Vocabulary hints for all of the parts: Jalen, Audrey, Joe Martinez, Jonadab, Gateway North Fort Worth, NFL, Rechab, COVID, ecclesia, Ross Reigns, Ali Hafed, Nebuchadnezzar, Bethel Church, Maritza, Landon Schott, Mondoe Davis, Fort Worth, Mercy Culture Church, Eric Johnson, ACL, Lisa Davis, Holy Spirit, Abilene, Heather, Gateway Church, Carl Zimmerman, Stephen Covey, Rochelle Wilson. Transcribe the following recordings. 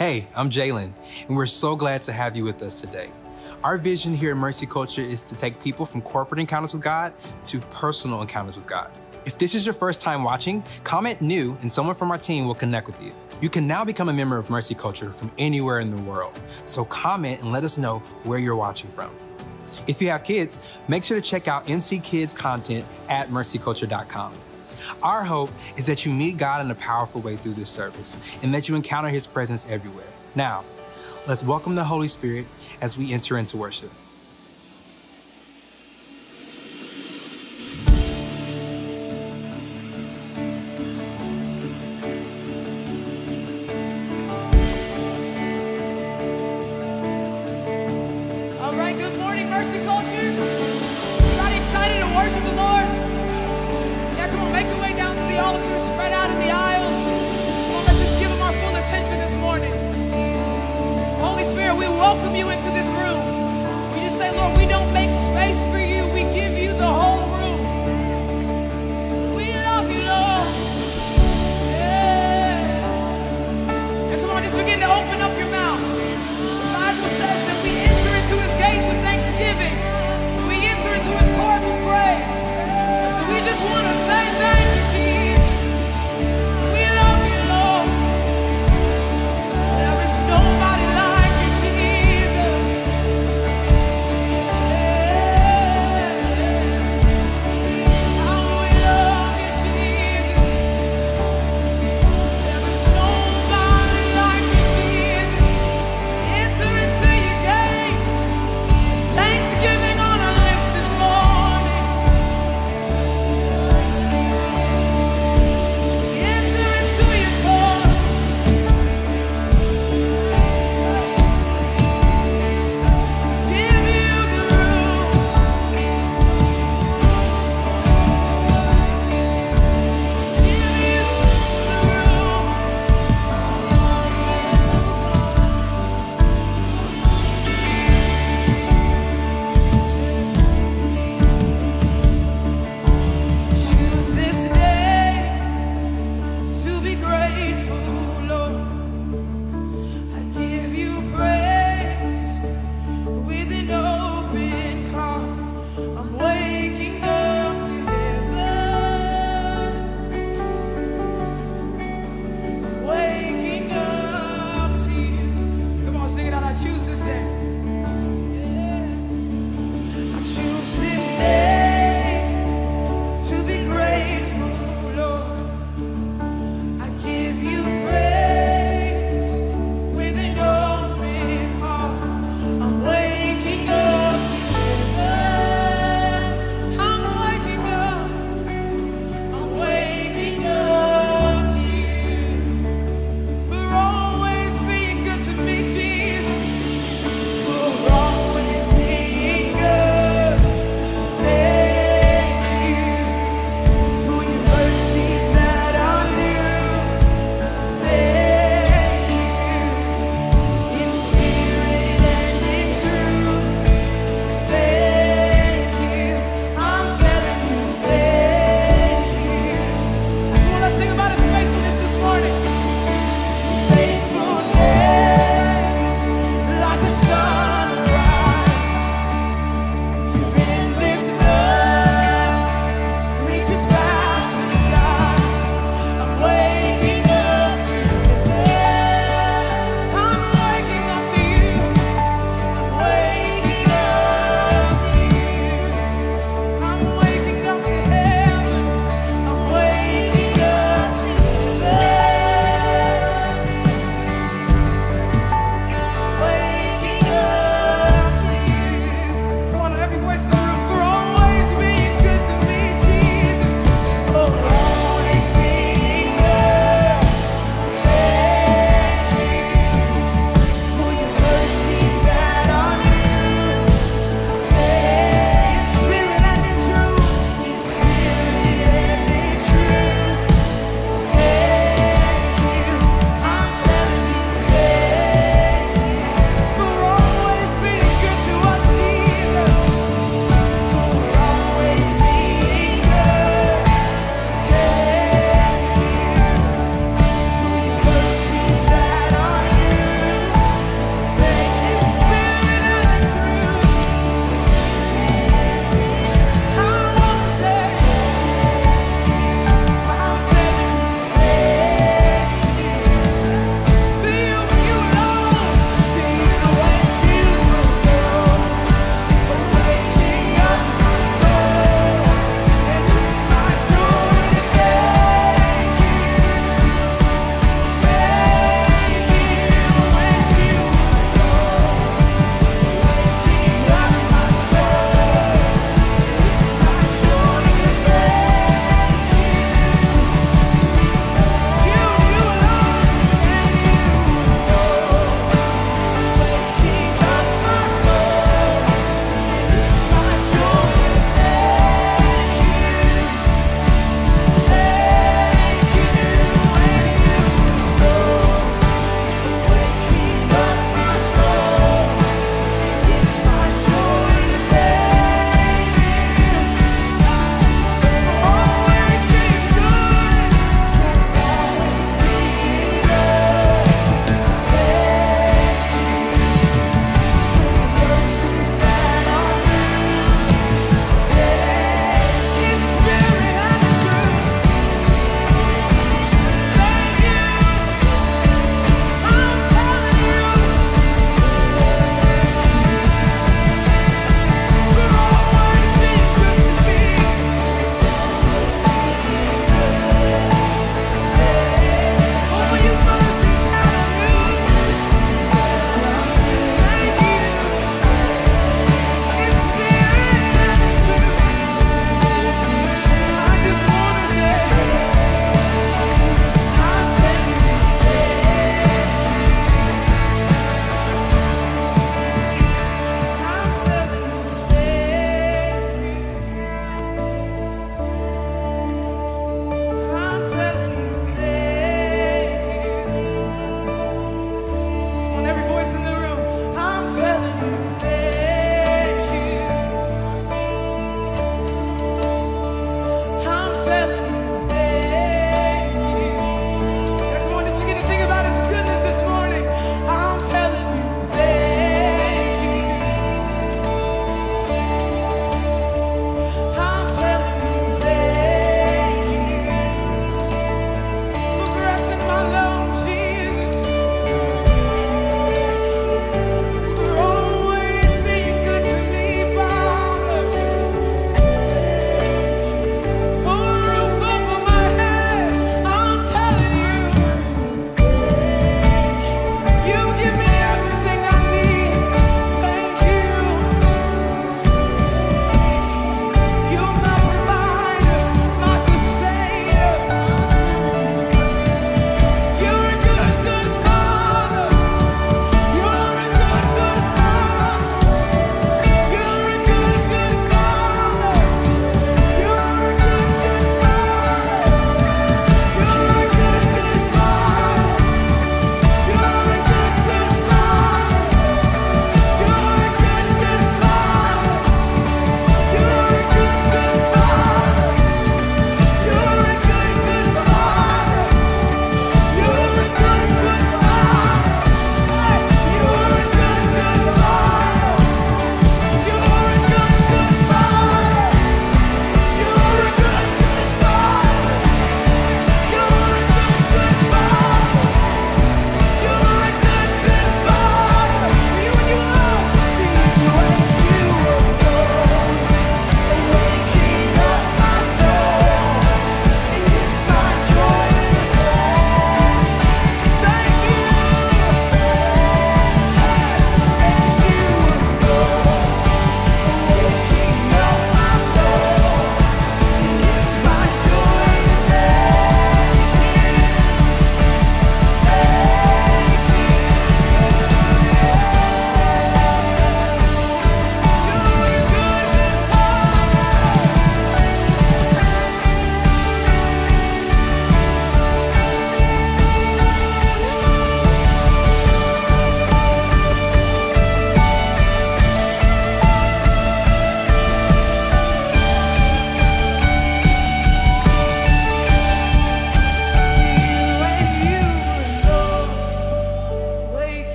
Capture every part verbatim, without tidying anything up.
Hey, I'm Jalen, and we're so glad to have you with us today. Our vision here at Mercy Culture is to take people from corporate encounters with God to personal encounters with God. If this is your first time watching, comment new and someone from our team will connect with you. You can now become a member of Mercy Culture from anywhere in the world. So comment and let us know where you're watching from. If you have kids, make sure to check out M C Kids content at mercy culture dot com. Our hope is that you meet God in a powerful way through this service and that you encounter His presence everywhere. Now, let's welcome the Holy Spirit as we enter into worship. Yeah.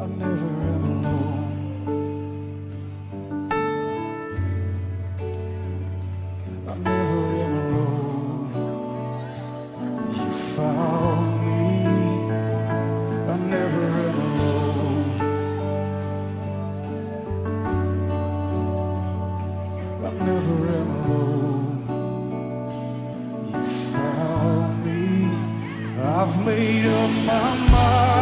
I never am alone. I never am alone. You found me. I never am alone. I never am alone. You found me. I've made up my mind.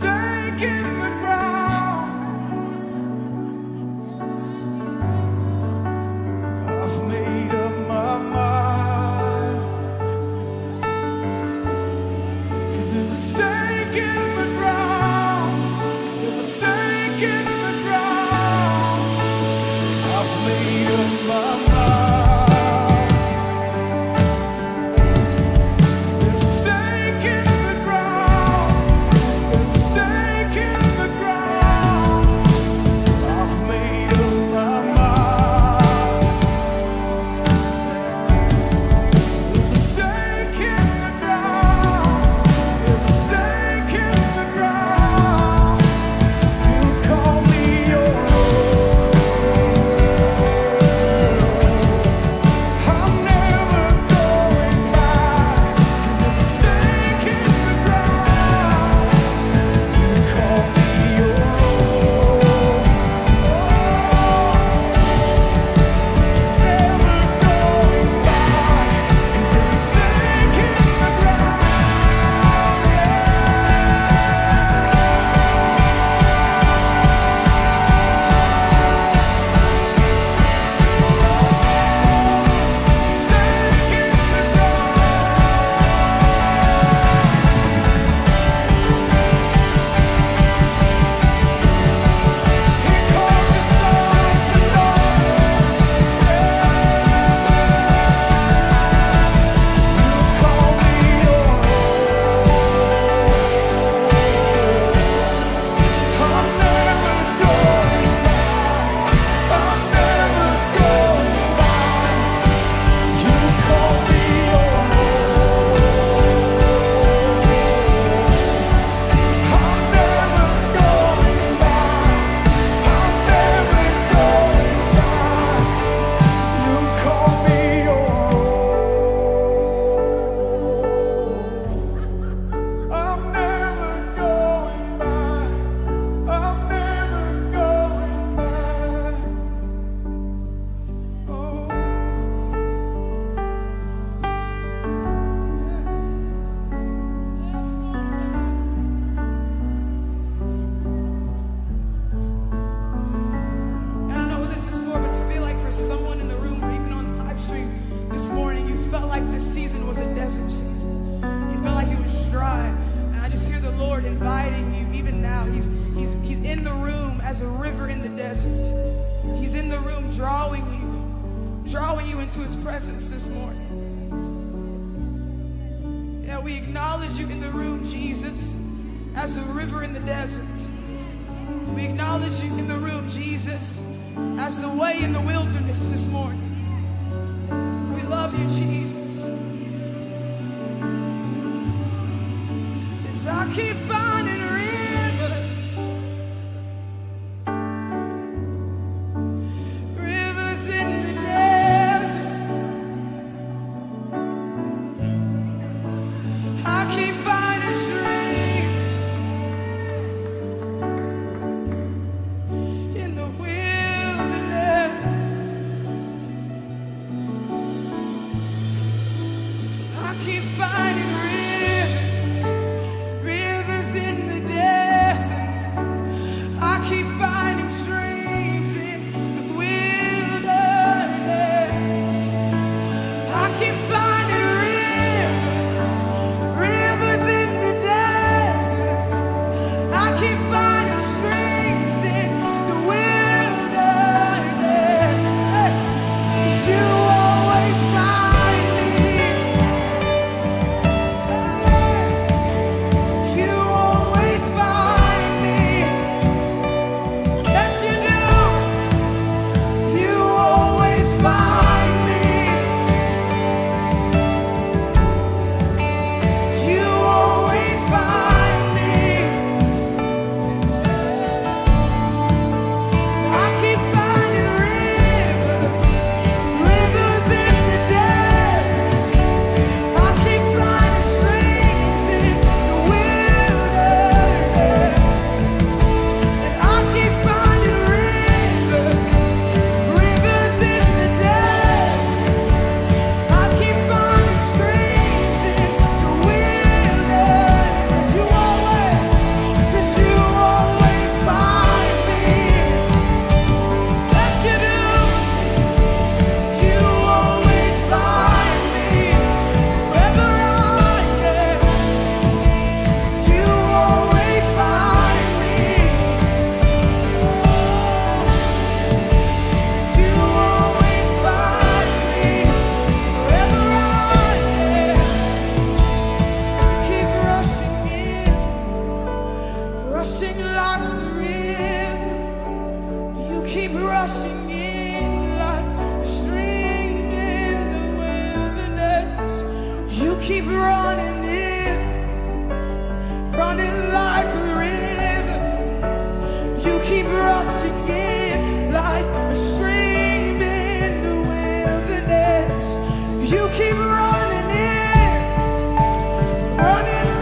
stake in the ground. I've made up my mind. 'Cause there's a stake in the ground. There's a stake in the ground. I've made up my mind. Keep finding rivers, rivers in the rushing like the river. You keep rushing in like a stream in the wilderness. You keep running in, running like a river. You keep rushing in like a stream in the wilderness. You keep running in, running. Like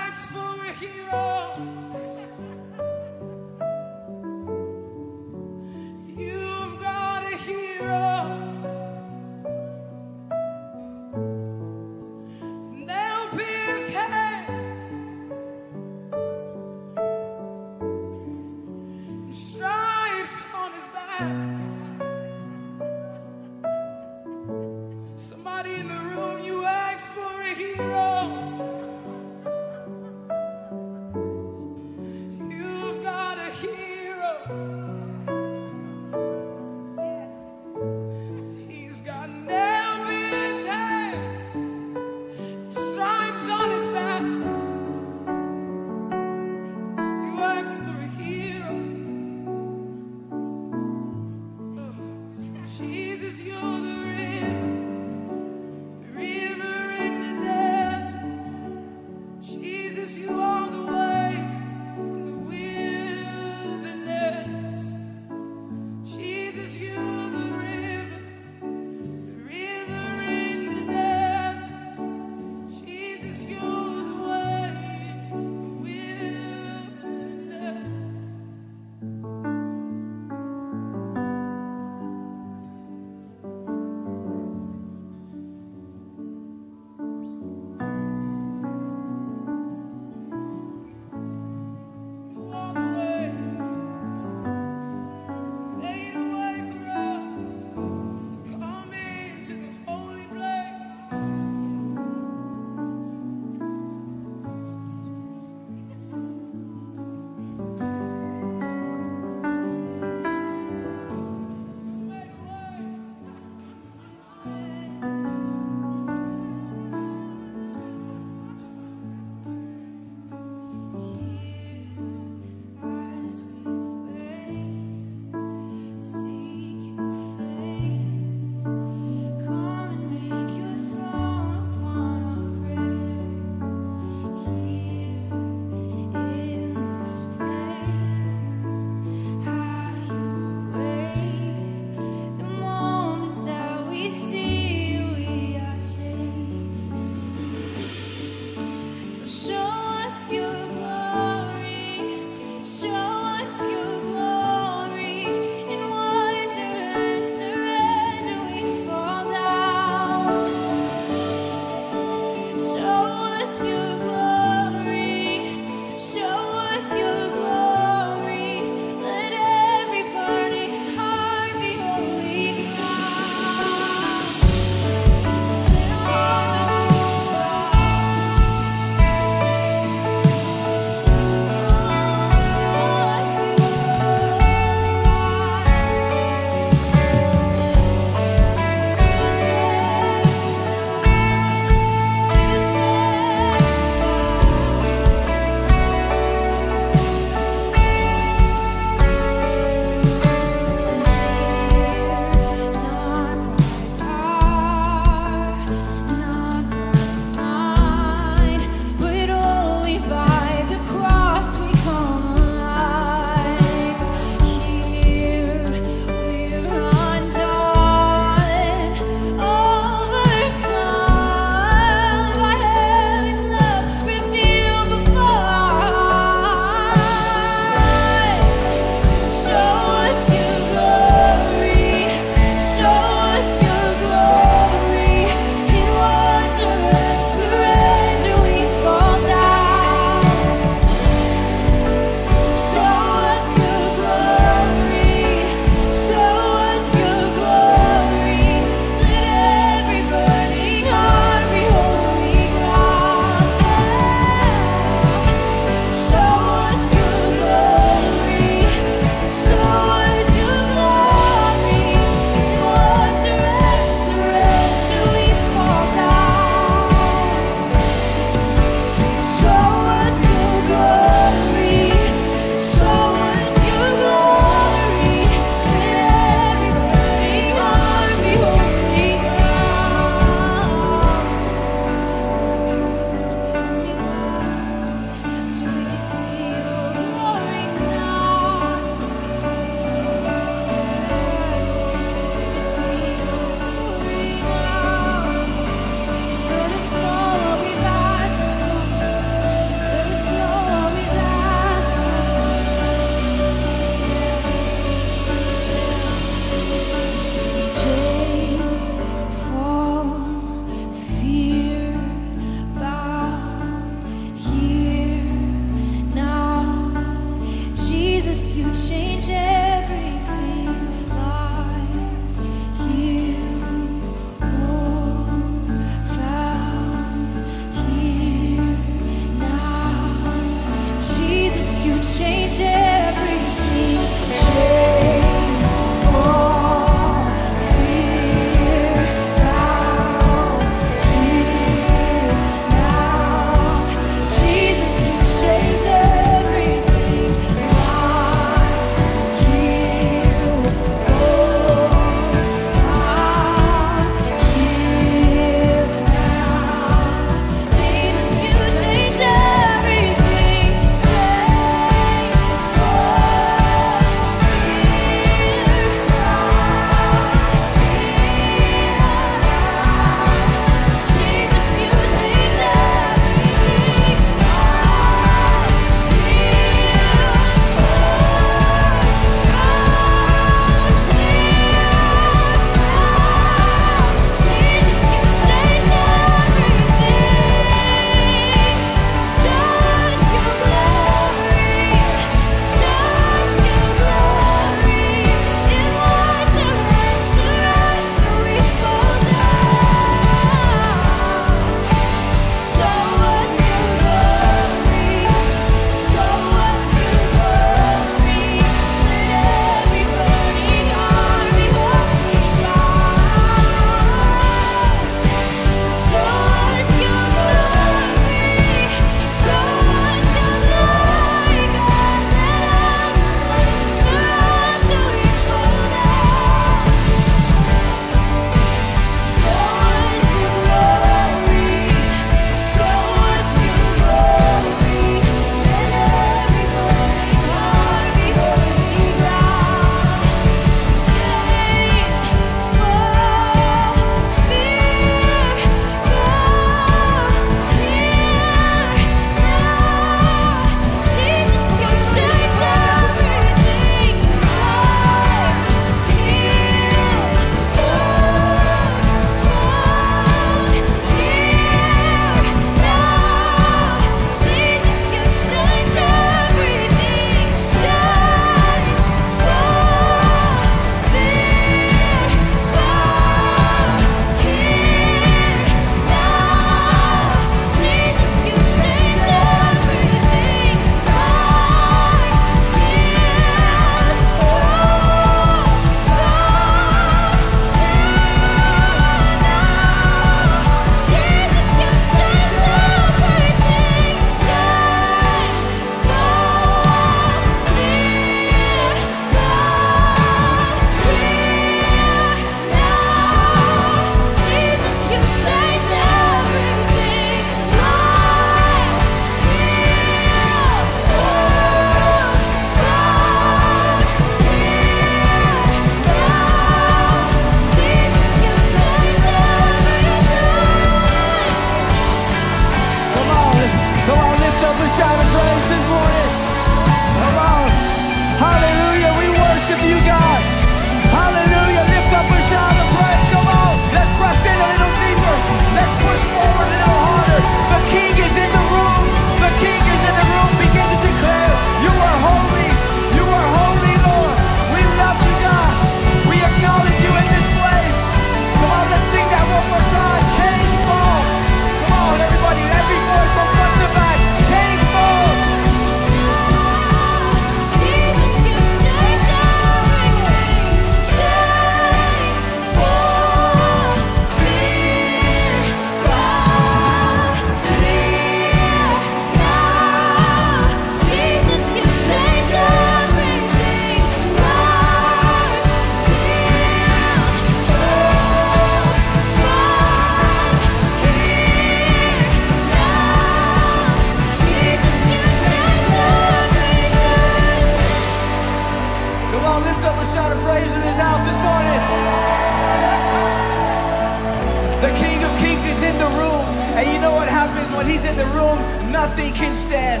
he's in the room, nothing can stand.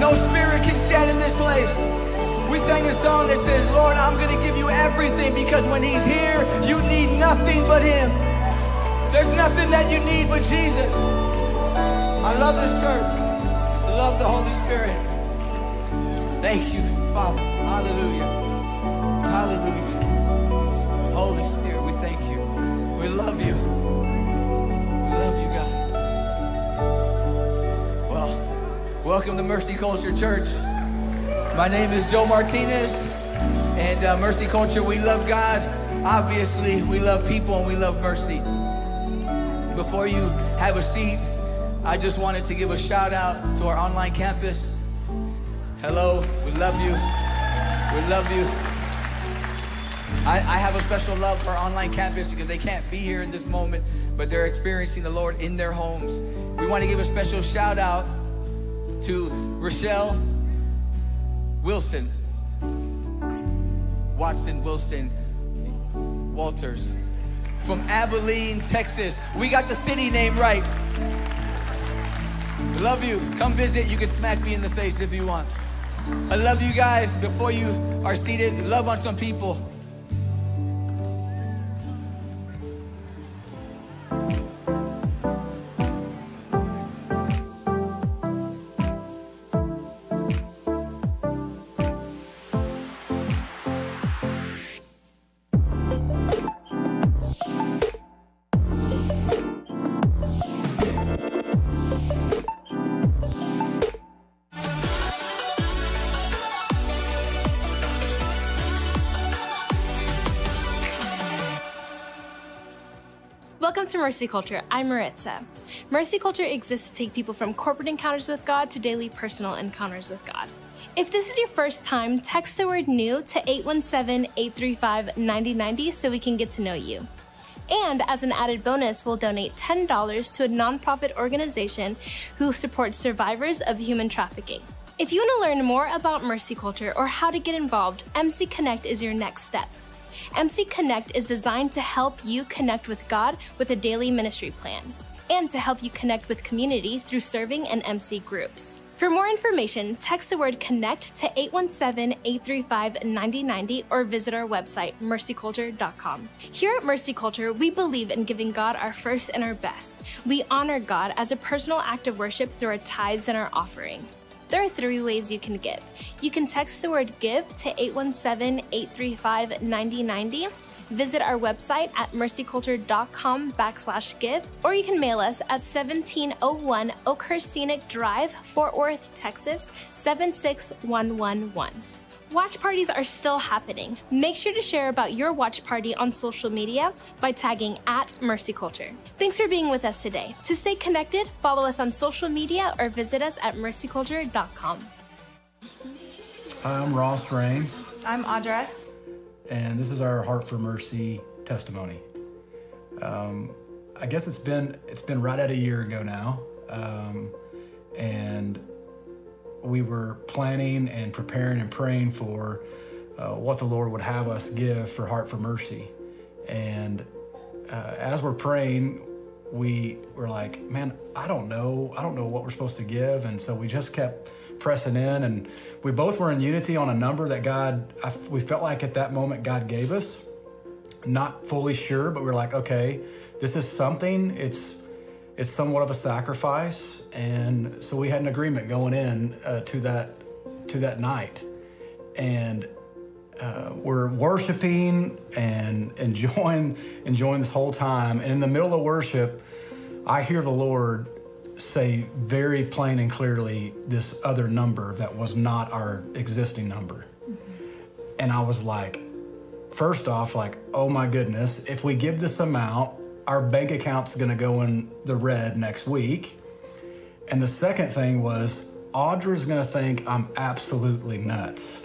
No spirit can stand in this place. We sang a song that says, Lord, I'm going to give you everything, because when he's here, you need nothing but him. There's nothing that you need but Jesus. I love this church. I love the Holy Spirit. Thank you, Father. Hallelujah. Hallelujah. Holy Spirit, we thank you. We love you. We love you, God. Well, welcome to Mercy Culture Church. My name is Joe Martinez, and uh, Mercy Culture, we love God. Obviously, we love people and we love mercy. Before you have a seat, I just wanted to give a shout out to our online campus. Hello, we love you. We love you. I, I have a special love for our online campus because they can't be here in this moment, but they're experiencing the Lord in their homes. We want to give a special shout out to Rochelle Wilson, Watson, Wilson, Walters, from Abilene, Texas. We got the city name right. I love you. Come visit. You can smack me in the face if you want. I love you guys. Before you are seated, love on some people. Welcome to Mercy Culture. I'm Maritza. Mercy Culture exists to take people from corporate encounters with God to daily personal encounters with God. If this is your first time, text the word new to eight one seven, eight three five, nine zero nine zero so we can get to know you. And as an added bonus, we'll donate ten dollars to a nonprofit organization who supports survivors of human trafficking. If you want to learn more about Mercy Culture or how to get involved, M C Connect is your next step. M C Connect is designed to help you connect with God with a daily ministry plan and to help you connect with community through serving in M C groups. For more information, text the word CONNECT to eight one seven, eight three five, nine zero nine zero or visit our website, mercy culture dot com. Here at Mercy Culture, we believe in giving God our first and our best. We honor God as a personal act of worship through our tithes and our offering. There are three ways you can give. You can text the word GIVE to eight one seven, eight three five, nine zero nine zero, visit our website at mercyculture.com backslash give, or you can mail us at seventeen oh one Oakhurst Scenic Drive, Fort Worth, Texas, seven six one one one. Watch parties are still happening. Make sure to share about your watch party on social media by tagging at Mercy Culture. Thanks for being with us today. To stay connected, follow us on social media or visit us at mercy culture dot com. Hi, I'm Ross Reigns. I'm Audrey. And this is our Heart for Mercy testimony. Um, I guess it's been, it's been right at a year ago now. Um, and we were planning and preparing and praying for uh, what the Lord would have us give for Heart for Mercy. And uh, as we're praying, we were like, man, I don't know. I don't know what we're supposed to give. And so we just kept pressing in, and we both were in unity on a number that God, I, we felt like at that moment God gave us. Not fully sure, but we were like, okay, this is something. It's It's somewhat of a sacrifice, and so we had an agreement going in uh, to that to that night, and uh, we're worshiping and enjoying enjoying this whole time. And in the middle of worship, I hear the Lord say very plain and clearly this other number that was not our existing number, mm-hmm. And I was like, first off, like, oh my goodness, if we give this amount, our bank account's gonna go in the red next week. And the second thing was, Audra's gonna think I'm absolutely nuts.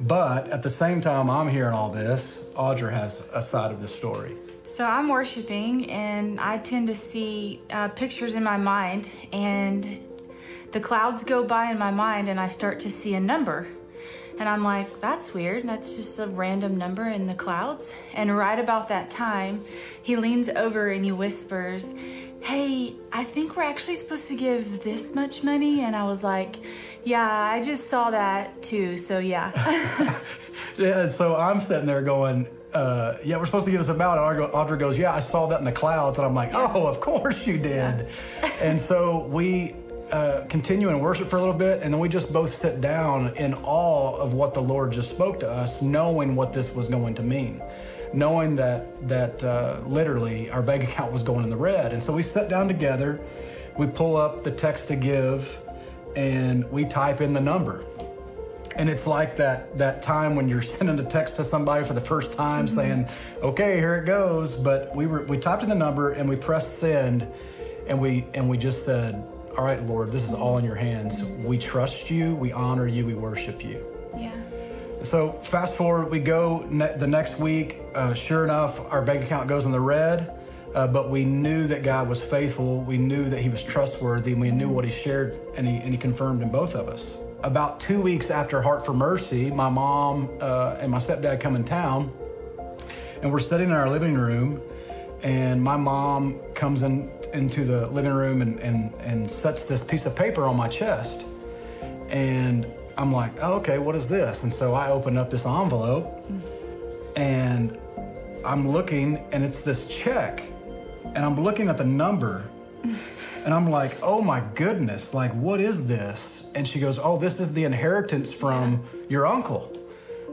But at the same time I'm hearing all this, Audra has a side of the story. So I'm worshiping, and I tend to see uh, pictures in my mind, and the clouds go by in my mind, and I start to see a number. And I'm like, that's weird. That's just a random number in the clouds. And right about that time, he leans over and he whispers, hey, I think we're actually supposed to give this much money. And I was like, yeah, I just saw that too. So yeah. Yeah. And so I'm sitting there going, uh, yeah, we're supposed to give this amount. And Audrey goes, yeah, I saw that in the clouds. And I'm like, oh, of course you did. Yeah. And so we uh, continue in worship for a little bit. And then we just both sit down in awe of what the Lord just spoke to us, knowing what this was going to mean. Knowing that that uh, literally our bank account was going in the red. And so we sat down together, we pull up the text to give, and we type in the number. And it's like that that time when you're sending a text to somebody for the first time, mm-hmm. saying, okay, here it goes. But we were, we typed in the number and we pressed send, and we and we just said, all right, Lord, this is all in your hands. We trust you, we honor you, we worship you. Yeah. So fast forward, we go ne the next week. Uh, sure enough, our bank account goes in the red, uh, but we knew that God was faithful. We knew that he was trustworthy, and we knew what he shared, and he, and he confirmed in both of us. About two weeks after Heart for Mercy, my mom uh, and my stepdad come in town, and we're sitting in our living room, and my mom comes in into the living room and, and, and sets this piece of paper on my chest. And I'm like, oh, okay, what is this? And so I open up this envelope, and I'm looking, and it's this check, and I'm looking at the number, and I'm like, oh my goodness, like, what is this? And she goes, oh, this is the inheritance from your uncle.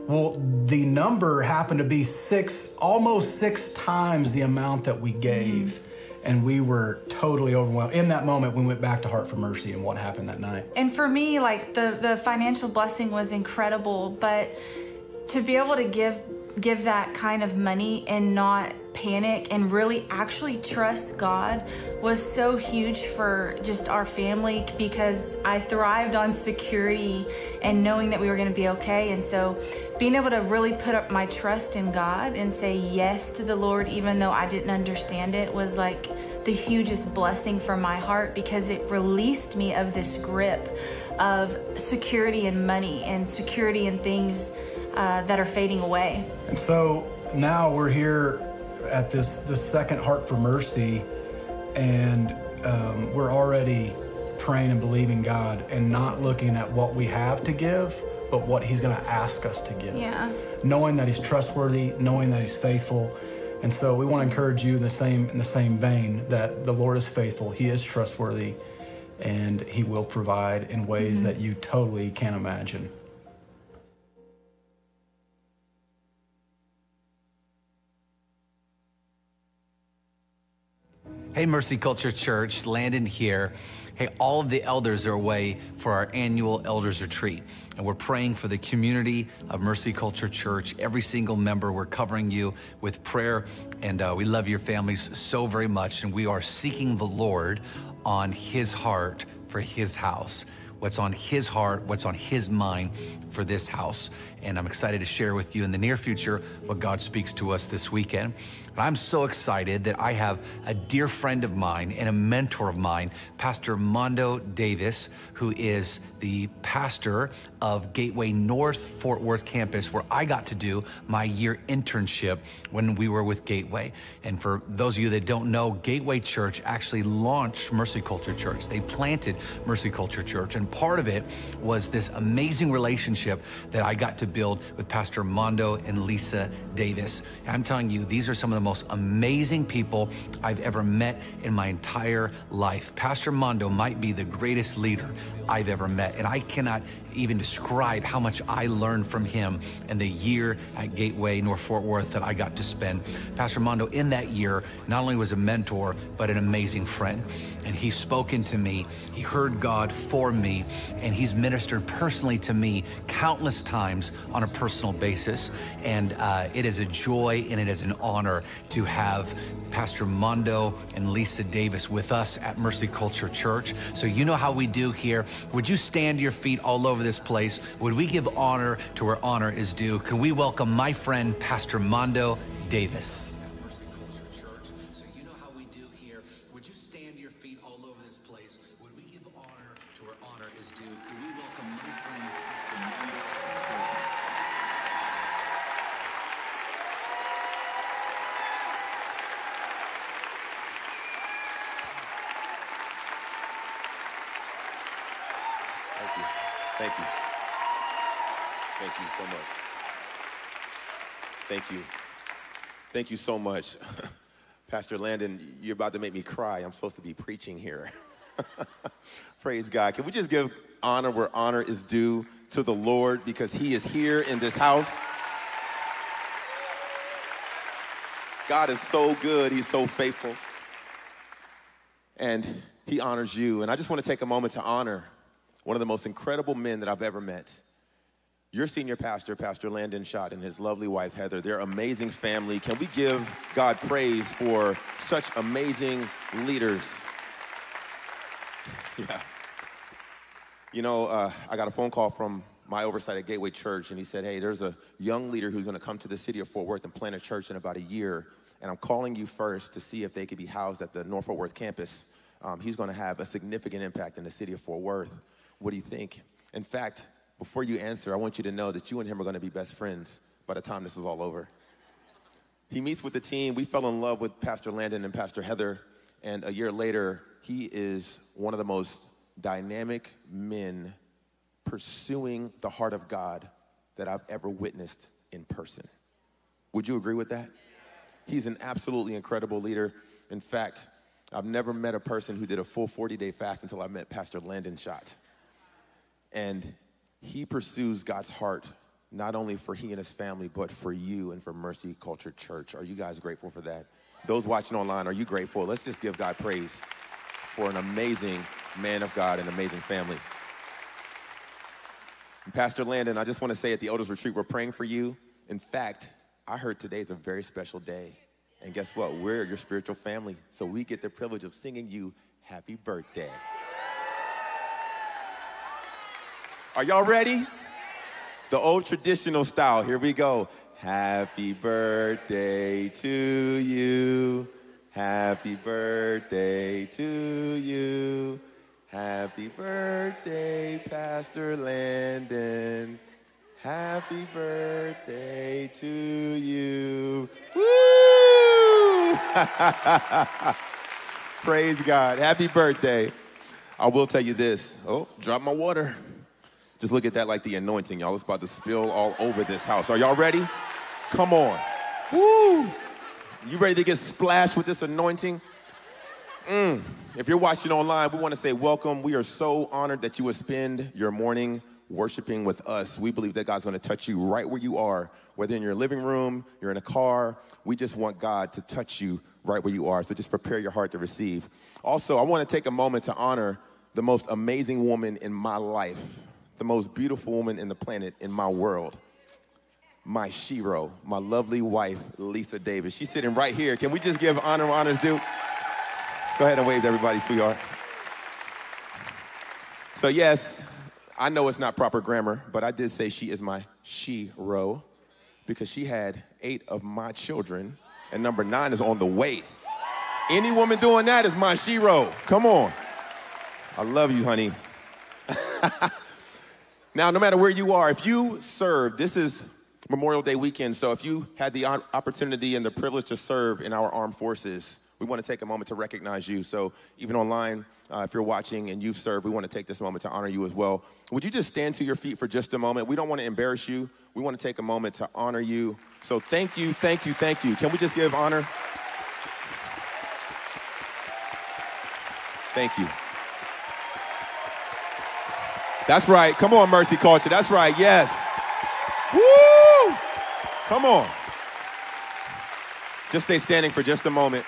Well, the number happened to be six, almost six times the amount that we gave. Mm-hmm. And we were totally overwhelmed. In that moment, we went back to Heart for Mercy and what happened that night. And for me, like, the, the financial blessing was incredible, but to be able to give give that kind of money and not panic and really actually trust God was so huge for just our family, because I thrived on security and knowing that we were going to be okay. And so being able to really put up my trust in God and say yes to the Lord, even though I didn't understand it, was like the hugest blessing for my heart, because it released me of this grip of security and money and security and things uh, that are fading away. And so now we're here at this, this second Heart for Mercy, and um, we're already praying and believing God and not looking at what we have to give, but what he's gonna ask us to give. Yeah. Knowing that he's trustworthy, knowing that he's faithful. And so we wanna encourage you in the same, in the same vein, that the Lord is faithful, he is trustworthy, and he will provide in ways mm-hmm. that you totally can't imagine. Hey, Mercy Culture Church, Landon here. Hey, all of the elders are away for our annual elders retreat, and we're praying for the community of Mercy Culture Church. Every single member, we're covering you with prayer, and uh, we love your families so very much, and we are seeking the Lord on his heart for his house. What's on his heart, what's on his mind for this house. And I'm excited to share with you in the near future what God speaks to us this weekend. And I'm so excited that I have a dear friend of mine and a mentor of mine, Pastor Mondoe Davis, who is the pastor of Gateway North Fort Worth campus, where I got to do my year internship when we were with Gateway. And for those of you that don't know, Gateway Church actually launched Mercy Culture Church. They planted Mercy Culture Church. And part of it was this amazing relationship that I got to build with Pastor Mondoe and Lisa Davis. And I'm telling you, these are some of the most amazing people I've ever met in my entire life. Pastor Mondoe might be the greatest leader I've ever met, and I cannot even describe how much I learned from him and the year at Gateway North Fort Worth that I got to spend. Pastor Mondoe, in that year, not only was a mentor, but an amazing friend. And he's spoken to me, he heard God for me, and he's ministered personally to me countless times on a personal basis. And uh, it is a joy and it is an honor to have Pastor Mondoe and Lisa Davis with us at Mercy Culture Church. So you know how we do here. Would you stand to your feet all over this place? Would we give honor to where honor is due? Can we welcome my friend, Pastor Mondoe Davis? Thank you. Thank you so much. Thank you. Thank you so much. Pastor Landon, you're about to make me cry. I'm supposed to be preaching here. Praise God. Can we just give honor where honor is due to the Lord, because he is here in this house. God is so good. He's so faithful. And he honors you. And I just want to take a moment to honor one of the most incredible men that I've ever met. Your senior pastor, Pastor Landon Schott, and his lovely wife, Heather, their amazing family. Can we give God praise for such amazing leaders? Yeah. You know, uh, I got a phone call from my oversight at Gateway Church, and he said, hey, there's a young leader who's going to come to the city of Fort Worth and plant a church in about a year, and I'm calling you first to see if they could be housed at the North Fort Worth campus. Um, he's going to have a significant impact in the city of Fort Worth. What do you think? In fact, before you answer, I want you to know that you and him are going to be best friends by the time this is all over. He meets with the team. We fell in love with Pastor Landon and Pastor Heather, and a year later, he is one of the most dynamic men pursuing the heart of God that I've ever witnessed in person. Would you agree with that? He's an absolutely incredible leader. In fact, I've never met a person who did a full forty-day fast until I met Pastor Landon Schott. And he pursues God's heart, not only for he and his family, but for you and for Mercy Culture Church. Are you guys grateful for that? Those watching online, are you grateful? Let's just give God praise for an amazing man of God and amazing family. And Pastor Landon, I just want to say at the Elders Retreat, we're praying for you. In fact, I heard today is a very special day. And guess what? We're your spiritual family, so we get the privilege of singing you happy birthday. Are y'all ready? The old traditional style. Here we go. Happy birthday to you. Happy birthday to you. Happy birthday, Pastor Landon. Happy birthday to you. Woo! Praise God. Happy birthday. I will tell you this. Oh, drop my water. Just look at that like the anointing, y'all. It's about to spill all over this house. Are y'all ready? Come on. Woo! You ready to get splashed with this anointing? Mm. If you're watching online, we want to say welcome. We are so honored that you would spend your morning worshiping with us. We believe that God's going to touch you right where you are, whether in your living room, you're in a car. We just want God to touch you right where you are. So just prepare your heart to receive. Also, I want to take a moment to honor the most amazing woman in my life, the most beautiful woman in the planet, in my world, my shero, my lovely wife, Lisa Davis. She's sitting right here. Can we just give honor where honor's due? Go ahead and wave to everybody, sweetheart. So yes, I know it's not proper grammar, but I did say she is my she-ro because she had eight of my children, and number nine is on the way. Any woman doing that is my she-ro. Come on. I love you, honey. Now, no matter where you are, if you serve, this is Memorial Day weekend, so if you had the opportunity and the privilege to serve in our armed forces, we want to take a moment to recognize you. So even online, uh, if you're watching and you've served, we want to take this moment to honor you as well. Would you just stand to your feet for just a moment? We don't want to embarrass you. We want to take a moment to honor you. So thank you, thank you, thank you. Can we just give honor? Thank you. That's right. Come on, Mercy Culture. That's right. Yes. Woo! Come on. Just stay standing for just a moment.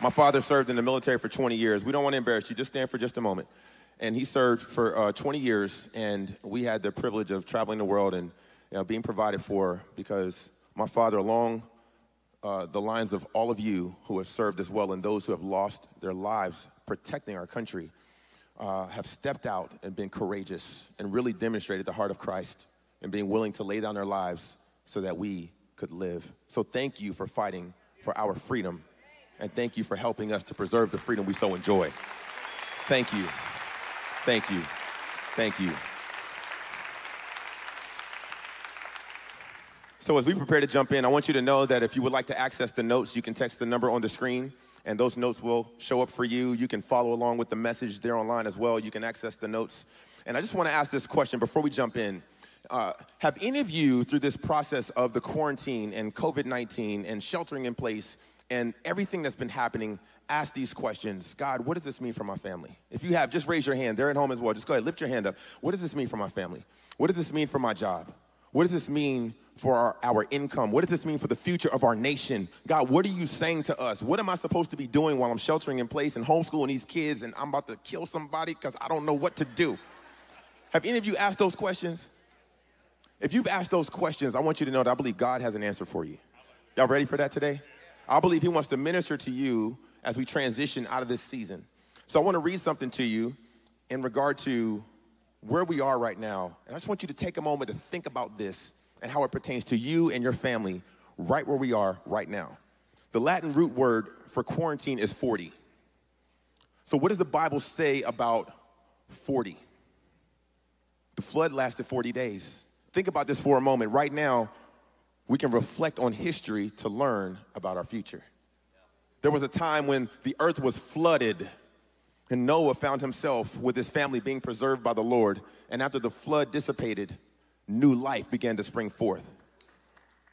My father served in the military for twenty years. We don't want to embarrass you. Just stand for just a moment. And he served for uh, twenty years, and we had the privilege of traveling the world and you know, being provided for because my father, along uh, the lines of all of you who have served as well and those who have lost their lives protecting our country, uh, have stepped out and been courageous and really demonstrated the heart of Christ and being willing to lay down their lives so that we could live. So thank you for fighting for our freedom. And thank you for helping us to preserve the freedom we so enjoy. Thank you. Thank you. Thank you. So as we prepare to jump in, I want you to know that if you would like to access the notes, you can text the number on the screen, and those notes will show up for you. You can follow along with the message there online as well. You can access the notes. And I just want to ask this question before we jump in. Uh, have any of you, through this process of the quarantine and COVID nineteen and sheltering in place and everything that's been happening, asked these questions? God, what does this mean for my family? If you have, just raise your hand. They're at home as well. Just go ahead, lift your hand up. What does this mean for my family? What does this mean for my job? What does this mean for our, our income? What does this mean for the future of our nation? God, what are you saying to us? What am I supposed to be doing while I'm sheltering in place and homeschooling these kids and I'm about to kill somebody because I don't know what to do? Have any of you asked those questions? If you've asked those questions, I want you to know that I believe God has an answer for you. Y'all ready for that today? I believe he wants to minister to you as we transition out of this season. So I want to read something to you in regard to where we are right now. And I just want you to take a moment to think about this and how it pertains to you and your family right where we are right now. The Latin root word for quarantine is forty. So what does the Bible say about forty? The flood lasted forty days. Think about this for a moment. Right now, we can reflect on history to learn about our future. There was a time when the earth was flooded, and Noah found himself with his family being preserved by the Lord. And after the flood dissipated, new life began to spring forth.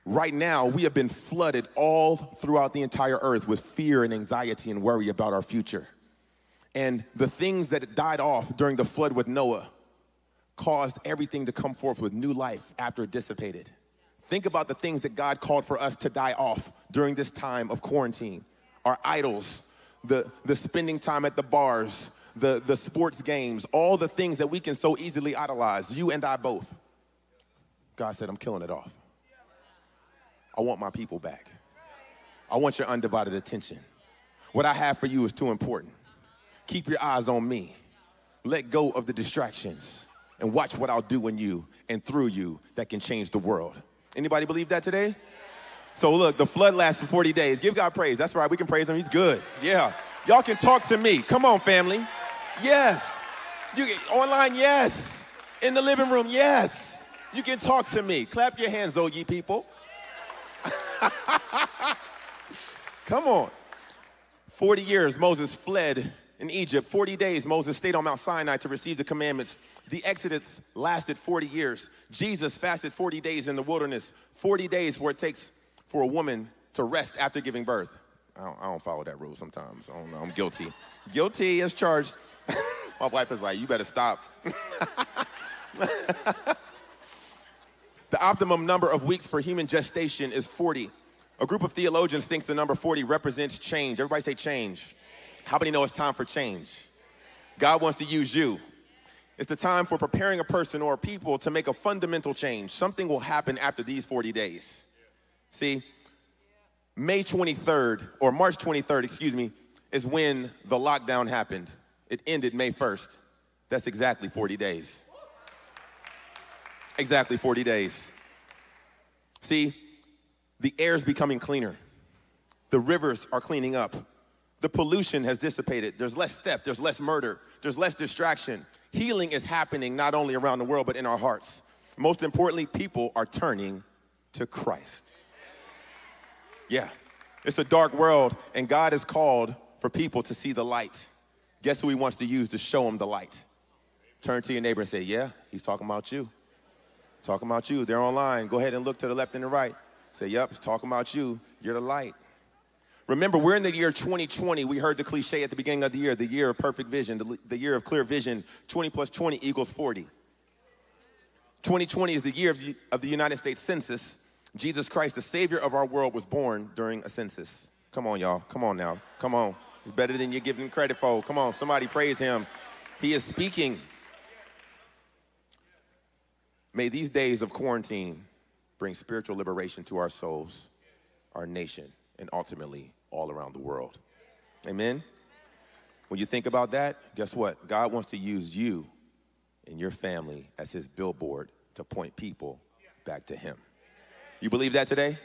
Right now, we have been flooded all throughout the entire earth with fear and anxiety and worry about our future. And the things that died off during the flood with Noah caused everything to come forth with new life after it dissipated. Think about the things that God called for us to die off during this time of quarantine. Our idols, the, the spending time at the bars, the, the sports games, all the things that we can so easily idolize, you and I both. God said, I'm killing it off. I want my people back. I want your undivided attention. What I have for you is too important. Keep your eyes on me. Let go of the distractions. And watch what I'll do in you and through you that can change the world. Anybody believe that today? Yeah. So look, the flood lasted forty days. Give God praise. That's right. We can praise him. He's good. Yeah. Y'all can talk to me. Come on, family. Yes. You can, online, yes. In the living room, yes. You can talk to me. Clap your hands, oh ye people. Come on. forty years, Moses fled in Egypt. forty days, Moses stayed on Mount Sinai to receive the commandments. The Exodus lasted forty years. Jesus fasted forty days in the wilderness. forty days where it takes for a woman to rest after giving birth. I don't, I don't follow that rule sometimes. I don't know. I'm guilty. Guilty as charged. My wife is like, you better stop. The optimum number of weeks for human gestation is forty. A group of theologians thinks the number forty represents change. Everybody say change. How many know it's time for change? God wants to use you. It's the time for preparing a person or a people to make a fundamental change. Something will happen after these forty days. See, May twenty-third, or March twenty-third, excuse me, is when the lockdown happened. It ended May first. That's exactly forty days. Exactly forty days. See, the air's becoming cleaner. The rivers are cleaning up. The pollution has dissipated. There's less theft, there's less murder, there's less distraction. Healing is happening not only around the world, but in our hearts. Most importantly, people are turning to Christ. Yeah, it's a dark world, and God has called for people to see the light. Guess who he wants to use to show them the light? Turn to your neighbor and say, yeah, he's talking about you. Talking about you, they're online. Go ahead and look to the left and the right. Say, yep, he's talking about you, you're the light. Remember, we're in the year twenty twenty. We heard the cliche at the beginning of the year, the year of perfect vision, the, the year of clear vision. twenty plus twenty equals forty. twenty twenty is the year of, of the United States Census. Jesus Christ, the Savior of our world, was born during a census. Come on, y'all. Come on now. Come on. It's better than you're giving credit for. Come on. Somebody praise him. He is speaking. May these days of quarantine bring spiritual liberation to our souls, our nation, and ultimately all around the world. Amen? When you think about that, guess what? God wants to use you and your family as his billboard to point people back to him. You believe that today?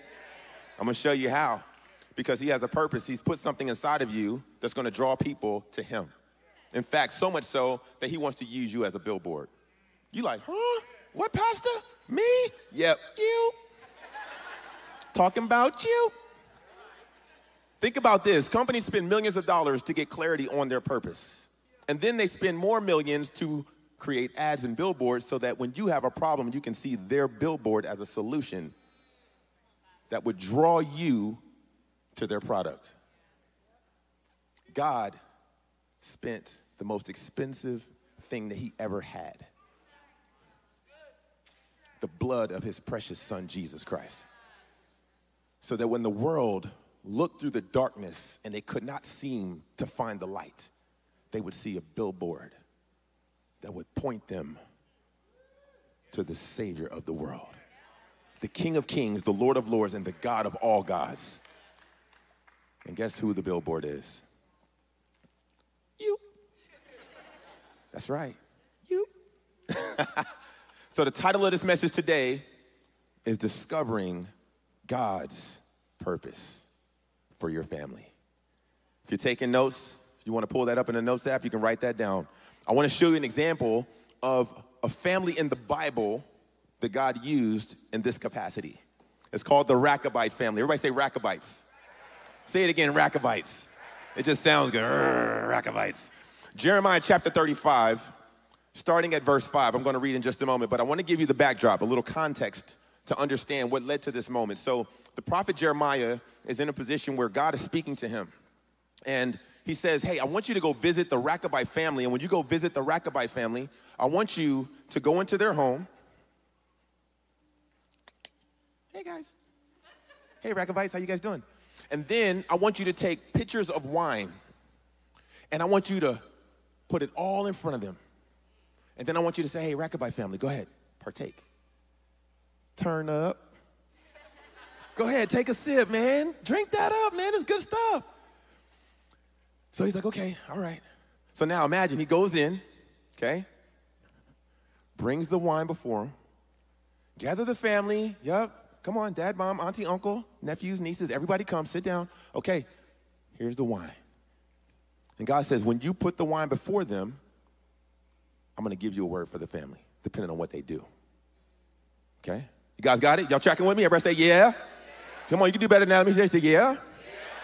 I'm gonna show you how. Because he has a purpose. He's put something inside of you that's gonna draw people to him. In fact, so much so that he wants to use you as a billboard. You like, huh? What, pastor? Me? Yep, you. Talking about you. Think about this. Companies spend millions of dollars to get clarity on their purpose. And then they spend more millions to create ads and billboards so that when you have a problem, you can see their billboard as a solution that would draw you to their product. God spent the most expensive thing that he ever had, the blood of his precious son, Jesus Christ, so that when the world looked through the darkness and they could not seem to find the light, they would see a billboard that would point them to the Savior of the world, the King of Kings, the Lord of Lords, and the God of all gods. And guess who the billboard is? You. That's right, you. So the title of this message today is Discovering God's Purpose for Your Family. If you're taking notes, if you want to pull that up in the notes app, you can write that down. I want to show you an example of a family in the Bible that God used in this capacity. It's called the Rachabite family. Everybody say Rachabites. Say it again, Rachabites. It just sounds good, Rachabites. Jeremiah chapter thirty-five, starting at verse five. I'm going to read in just a moment, but I want to give you the backdrop, a little context to understand what led to this moment. So the prophet Jeremiah is in a position where God is speaking to him. And he says, hey, I want you to go visit the Rachabite family. And when you go visit the Rachabite family, I want you to go into their home. Hey, guys. Hey, Rachabites, how you guys doing? And then I want you to take pictures of wine. And I want you to put it all in front of them. And then I want you to say, hey, Rachabite family, go ahead, partake. Turn up. Go ahead, take a sip, man. Drink that up, man. It's good stuff. So he's like, okay, all right. So now imagine he goes in, okay, brings the wine before him, gather the family. Yep, come on, dad, mom, auntie, uncle, nephews, nieces, everybody come, sit down. Okay, here's the wine. And God says, when you put the wine before them, I'm going to give you a word for the family, depending on what they do. Okay? You guys got it? Y'all tracking with me? Everybody say, yeah. Yeah. Come on, you can do better now. Let me say, yeah. Yeah.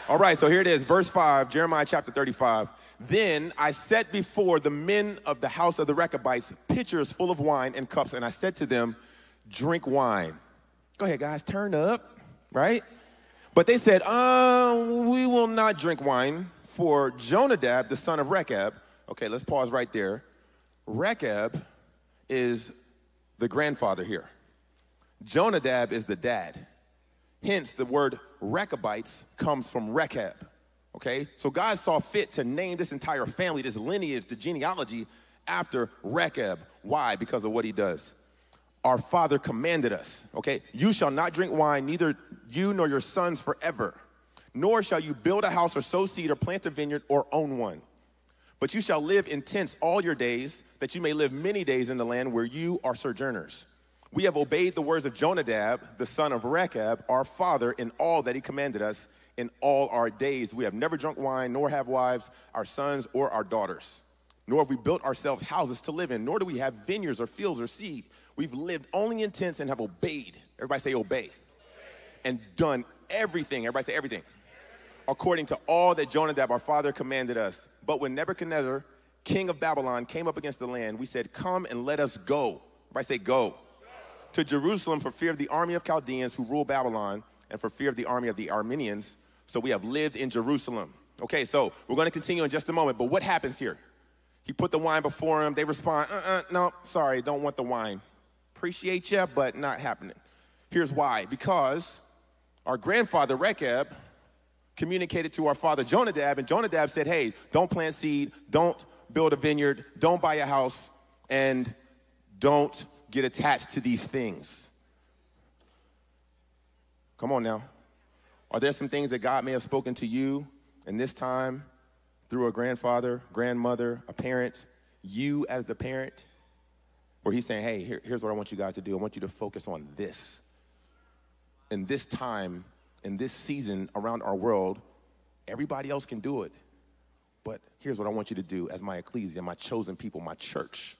All right, so here it is, verse five, Jeremiah chapter thirty-five. Then I set before the men of the house of the Rechabites pitchers full of wine and cups, and I said to them, drink wine. Go ahead, guys, turn up, right? But they said, uh, we will not drink wine, for Jonadab, the son of Rechab. Okay, let's pause right there. Rechab is the grandfather here. Jonadab is the dad. Hence, the word Rechabites comes from Rechab, okay? So God saw fit to name this entire family, this lineage, the genealogy, after Rechab. Why? Because of what he does. Our father commanded us, okay? You shall not drink wine, neither you nor your sons forever. Nor shall you build a house or sow seed or plant a vineyard or own one. But you shall live in tents all your days, that you may live many days in the land where you are sojourners. We have obeyed the words of Jonadab, the son of Rechab, our father, in all that he commanded us in all our days. We have never drunk wine, nor have wives, our sons, or our daughters. Nor have we built ourselves houses to live in, nor do we have vineyards or fields or seed. We've lived only in tents and have obeyed. Everybody say obey. Obey. And done everything. Everybody say everything. According to all that Jonadab, our father, commanded us. But when Nebuchadnezzar, king of Babylon, came up against the land, we said, come and let us go. Everybody say, go. Go. To Jerusalem for fear of the army of Chaldeans who rule Babylon and for fear of the army of the Armenians. So we have lived in Jerusalem. Okay, so we're going to continue in just a moment. But what happens here? He put the wine before him. They respond, uh-uh, no, sorry, don't want the wine. Appreciate you, but not happening. Here's why. Because our grandfather, Rechab, communicated to our father Jonadab, and Jonadab said, hey, don't plant seed, don't build a vineyard, don't buy a house, and don't get attached to these things. Come on now. Are there some things that God may have spoken to you in this time through a grandfather, grandmother, a parent, you as the parent, where he's saying, hey, here, here's what I want you guys to do. I want you to focus on this. In this time, in this season around our world, everybody else can do it. But here's what I want you to do as my ecclesia, my chosen people, my church.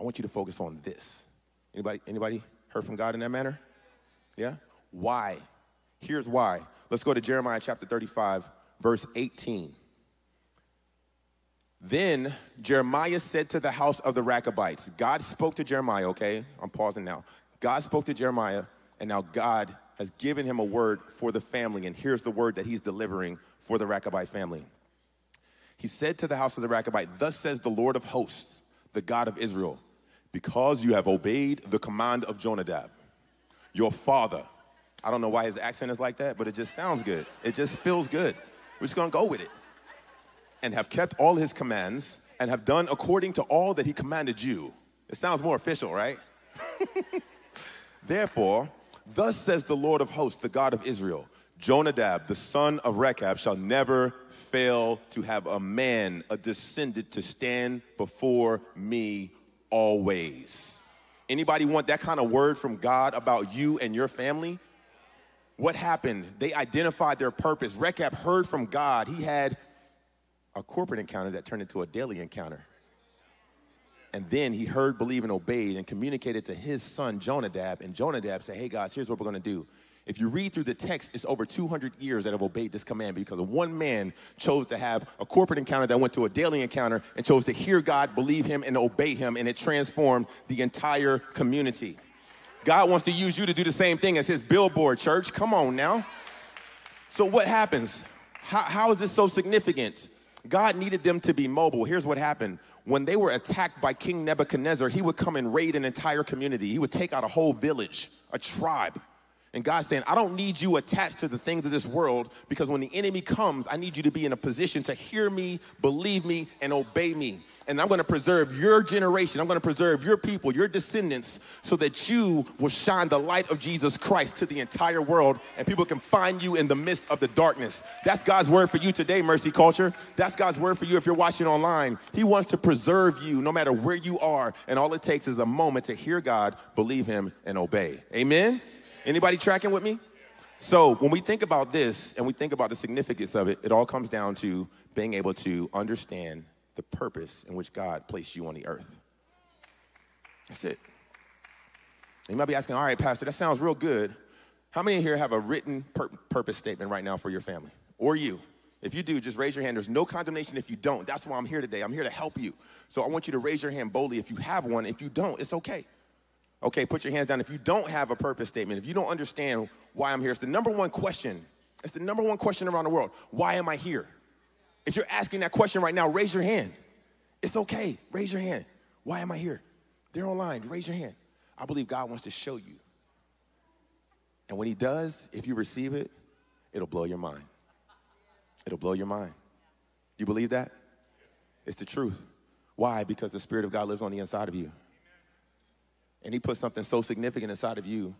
I want you to focus on this. Anybody, anybody heard from God in that manner? Yeah? Why? Here's why. Let's go to Jeremiah chapter thirty-five, verse eighteen. Then Jeremiah said to the house of the Rechabites, God spoke to Jeremiah, okay? I'm pausing now. God spoke to Jeremiah, and now God has given him a word for the family, and here's the word that he's delivering for the Rechabite family. He said to the house of the Rechabite, thus says the Lord of hosts, the God of Israel, because you have obeyed the command of Jonadab, your father. I don't know why his accent is like that, but it just sounds good. It just feels good. We're just gonna go with it. And have kept all his commands, and have done according to all that he commanded you. It sounds more official, right? Therefore, thus says the Lord of hosts, the God of Israel, Jonadab, the son of Rechab, shall never fail to have a man, a descendant, to stand before me always. Anybody want that kind of word from God about you and your family? What happened? They identified their purpose. Rechab heard from God. He had a corporate encounter that turned into a daily encounter. And then he heard, believed, and obeyed, and communicated to his son, Jonadab. And Jonadab said, hey, guys, here's what we're going to do. If you read through the text, it's over two hundred years that have obeyed this command because one man chose to have a corporate encounter that went to a daily encounter and chose to hear God, believe him, and obey him, and it transformed the entire community. God wants to use you to do the same thing as his billboard, church. Come on now. So what happens? How, how is this so significant? God needed them to be mobile. Here's what happened. When they were attacked by King Nebuchadnezzar, he would come and raid an entire community. He would take out a whole village, a tribe. And God's saying, I don't need you attached to the things of this world because when the enemy comes, I need you to be in a position to hear me, believe me, and obey me. And I'm going to preserve your generation. I'm going to preserve your people, your descendants, so that you will shine the light of Jesus Christ to the entire world and people can find you in the midst of the darkness. That's God's word for you today, Mercy Culture. That's God's word for you if you're watching online. He wants to preserve you no matter where you are. And all it takes is a moment to hear God, believe him, and obey. Amen? Anybody tracking with me? So when we think about this and we think about the significance of it, it all comes down to being able to understand the purpose in which God placed you on the earth. That's it. You might be asking, all right, Pastor, that sounds real good. How many in here have a written pur- purpose statement right now for your family or you? If you do, just raise your hand. There's no condemnation if you don't. That's why I'm here today. I'm here to help you. So I want you to raise your hand boldly if you have one. If you don't, it's okay. Okay, put your hands down. If you don't have a purpose statement, if you don't understand why I'm here, it's the number one question. It's the number one question around the world. Why am I here? If you're asking that question right now, raise your hand. It's okay. Raise your hand. Why am I here? They're online. Raise your hand. I believe God wants to show you. And when he does, if you receive it, it'll blow your mind. It'll blow your mind. You believe that? It's the truth. Why? Because the Spirit of God lives on the inside of you. And he put something so significant inside of you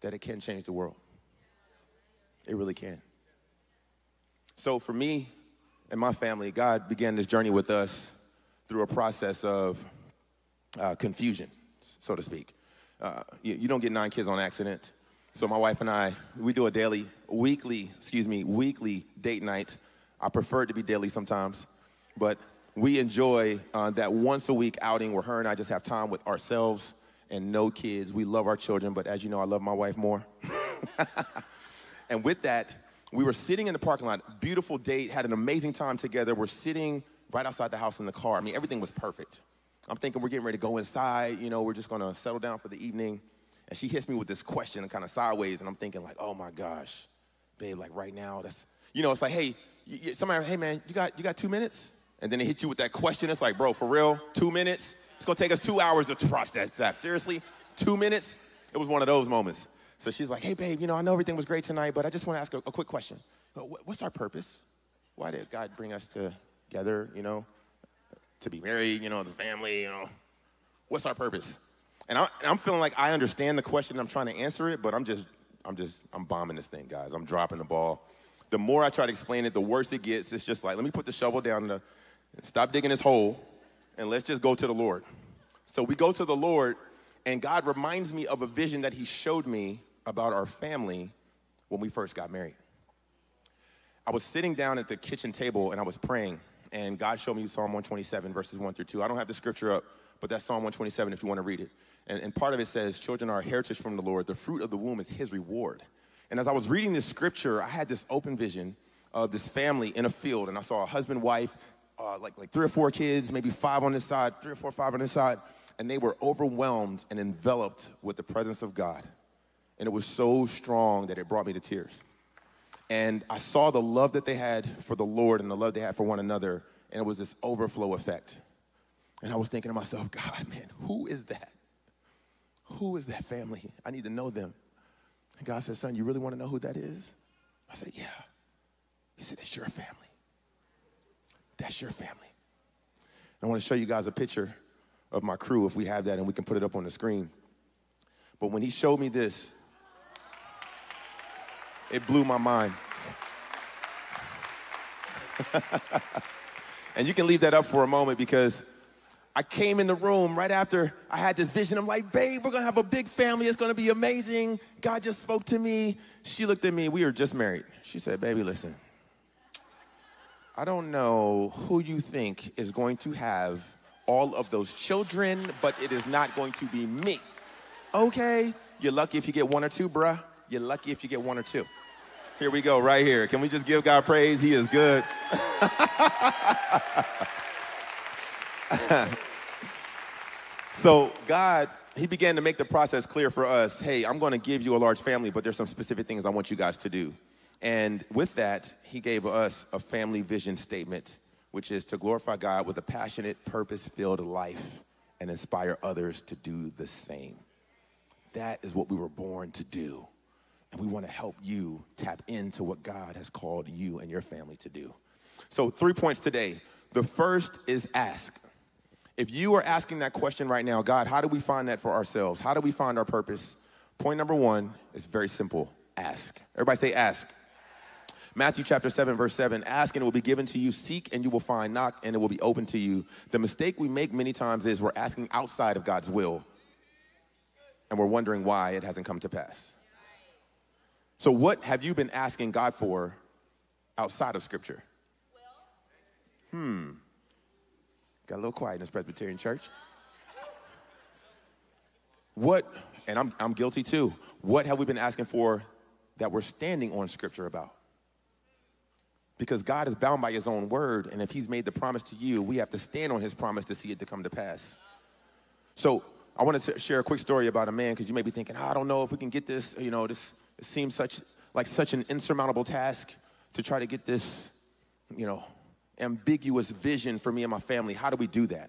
that it can change the world. It really can. So for me and my family, God began this journey with us through a process of uh, confusion, so to speak. Uh, you, you don't get nine kids on accident. So my wife and I, we do a daily, weekly, excuse me, weekly date night. I prefer it to be daily sometimes, but we enjoy uh, that once a week outing where her and I just have time with ourselves and no kids. We love our children, but as you know, I love my wife more. And with that, we were sitting in the parking lot, beautiful date, had an amazing time together. We're sitting right outside the house in the car. I mean, everything was perfect. I'm thinking we're getting ready to go inside. You know, we're just gonna settle down for the evening. And she hits me with this question kind of sideways, and I'm thinking like, oh my gosh, babe, like right now, that's, you know, it's like, hey, you, somebody, hey man, you got, you got two minutes? And then it hits you with that question. It's like, bro, for real, two minutes? It's gonna take us two hours to process that. Seriously, two minutes? It was one of those moments. So she's like, hey, babe, you know, I know everything was great tonight, but I just wanna ask a, a quick question. What's our purpose? Why did God bring us together, you know, to be married, you know, as a family, you know? What's our purpose? And I, I'm feeling like I understand the question, I'm trying to answer it, but I'm just, I'm just, I'm bombing this thing, guys. I'm dropping the ball. The more I try to explain it, the worse it gets. It's just like, let me put the shovel down in the, stop digging this hole, and let's just go to the Lord. So we go to the Lord, and God reminds me of a vision that he showed me about our family when we first got married. I was sitting down at the kitchen table, and I was praying, and God showed me Psalm one twenty-seven, verses one through two. I don't have the scripture up, but that's Psalm one twenty-seven if you want to read it. And, and part of it says, children are a heritage from the Lord. The fruit of the womb is his reward. And as I was reading this scripture, I had this open vision of this family in a field, and I saw a husband, wife, uh, like, like three or four kids, maybe five on this side, three or four, five on this side, and they were overwhelmed and enveloped with the presence of God. And it was so strong that it brought me to tears. And I saw the love that they had for the Lord and the love they had for one another, and it was this overflow effect. And I was thinking to myself, God, man, who is that? Who is that family? I need to know them. And God said, son, you really want to know who that is? I said, yeah. He said, that's your family. That's your family. And I want to show you guys a picture of my crew, if we have that, and we can put it up on the screen. But when he showed me this, it blew my mind. And you can leave that up for a moment, because I came in the room right after I had this vision. I'm like, babe, we're going to have a big family. It's going to be amazing. God just spoke to me. She looked at me. We were just married. She said, baby, listen, I don't know who you think is going to have all of those children, but it is not going to be me. Okay, you're lucky if you get one or two, bruh. You're lucky if you get one or two. Here we go, right here. Can we just give God praise? He is good. So God, he began to make the process clear for us. Hey, I'm going to give you a large family, but there's some specific things I want you guys to do. And with that, he gave us a family vision statement, which is to glorify God with a passionate, purpose-filled life and inspire others to do the same. That is what we were born to do. And we want to help you tap into what God has called you and your family to do. So three points today. The first is ask. If you are asking that question right now, God, how do we find that for ourselves? How do we find our purpose? Point number one is very simple. Ask. Everybody say ask. Matthew chapter seven, verse seven, ask and it will be given to you. Seek and you will find. Knock and it will be open to you. The mistake we make many times is we're asking outside of God's will. And we're wondering why it hasn't come to pass. So what have you been asking God for outside of Scripture? Hmm. Got a little quiet in this Presbyterian church. What, and I'm, I'm guilty too, what have we been asking for that we're standing on Scripture about? Because God is bound by his own word, and if he's made the promise to you, we have to stand on his promise to see it to come to pass. So I want to share a quick story about a man, because you may be thinking, oh, I don't know if we can get this, you know, this it seems such, like such an insurmountable task to try to get this, you know, ambiguous vision for me and my family. How do we do that?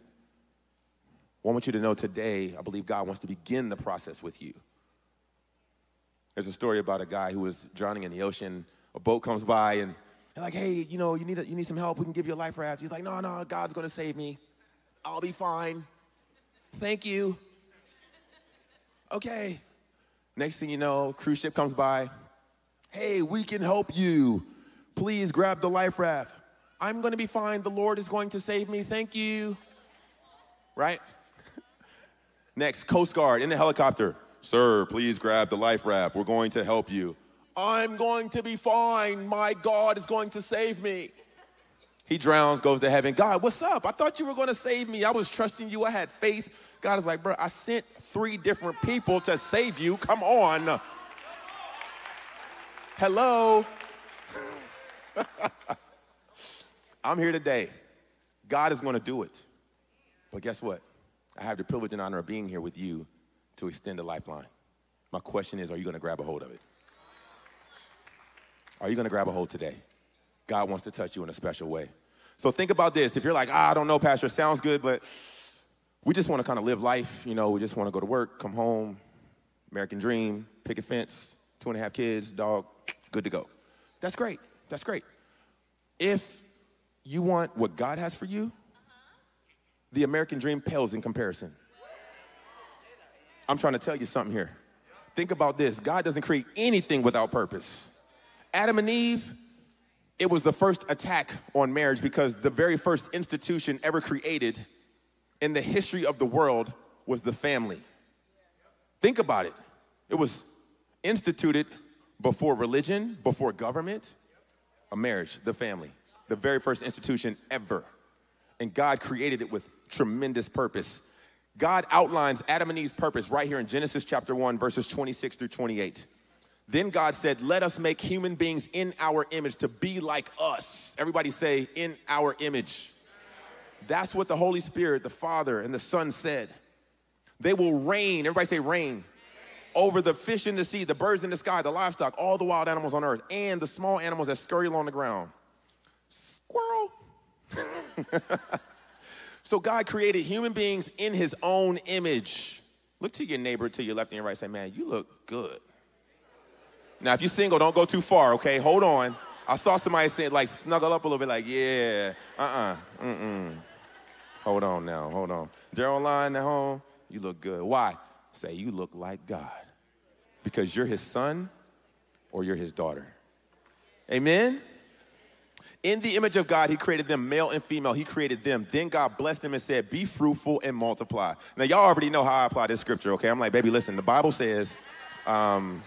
Well, I want you to know today, I believe God wants to begin the process with you. There's a story about a guy who was drowning in the ocean. A boat comes by and they're like, hey, you know, you need, a, you need some help. We can give you a life raft. He's like, no, no, God's going to save me. I'll be fine. Thank you. Okay. Next thing you know, cruise ship comes by. Hey, we can help you. Please grab the life raft. I'm going to be fine. The Lord is going to save me. Thank you. Right? Next, Coast Guard in the helicopter. Sir, please grab the life raft. We're going to help you. I'm going to be fine. My God is going to save me. He drowns, goes to heaven. God, what's up? I thought you were going to save me. I was trusting you. I had faith. God is like, bro, I sent three different people to save you. Come on. Hello. I'm here today. God is going to do it. But guess what? I have the privilege and honor of being here with you to extend a lifeline. My question is, are you going to grab a hold of it? Are you going to grab a hold today? God wants to touch you in a special way. So think about this. If you're like, ah, I don't know, Pastor, sounds good, but we just want to kind of live life, you know, we just want to go to work, come home, American dream, picket fence, two and a half kids, dog, good to go. That's great. That's great. If you want what God has for you, uh-huh. The American dream pales in comparison. I'm trying to tell you something here. Think about this. God doesn't create anything without purpose. Adam and Eve, it was the first attack on marriage because the very first institution ever created in the history of the world was the family. Think about it. It was instituted before religion, before government, a marriage, the family, the very first institution ever. And God created it with tremendous purpose. God outlines Adam and Eve's purpose right here in Genesis chapter one, verses twenty-six through twenty-eight. Then God said, let us make human beings in our image to be like us. Everybody say, in our image. That's what the Holy Spirit, the Father, and the Son said. They will reign, everybody say reign, over the fish in the sea, the birds in the sky, the livestock, all the wild animals on earth, and the small animals that scurry along the ground. Squirrel. So God created human beings in his own image. Look to your neighbor, to your left and your right, say, man, you look good. Now, if you're single, don't go too far, okay? Hold on. I saw somebody say, like, snuggle up a little bit, like, yeah, uh-uh, mm-mm. Hold on now, hold on. They're online at home, you look good. Why? Say, you look like God. Because you're his son or you're his daughter. Amen? In the image of God, he created them, male and female. He created them. Then God blessed them and said, be fruitful and multiply. Now, y'all already know how I apply this scripture, okay? I'm like, baby, listen, the Bible says... Um,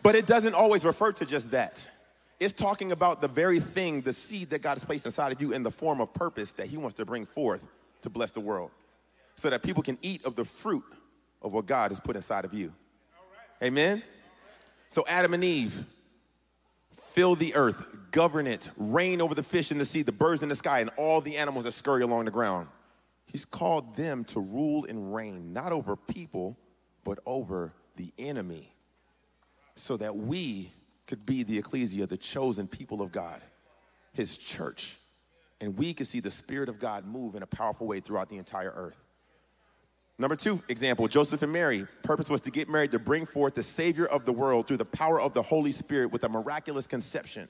But it doesn't always refer to just that. It's talking about the very thing, the seed that God has placed inside of you in the form of purpose that he wants to bring forth to bless the world so that people can eat of the fruit of what God has put inside of you. Amen? So Adam and Eve, fill the earth, govern it, reign over the fish in the sea, the birds in the sky, and all the animals that scurry along the ground. He's called them to rule and reign, not over people, but over the enemy, so that we could be the ecclesia, the chosen people of God, his church. And we could see the Spirit of God move in a powerful way throughout the entire earth. Number two example, Joseph and Mary. Purpose was to get married to bring forth the Savior of the world through the power of the Holy Spirit with a miraculous conception.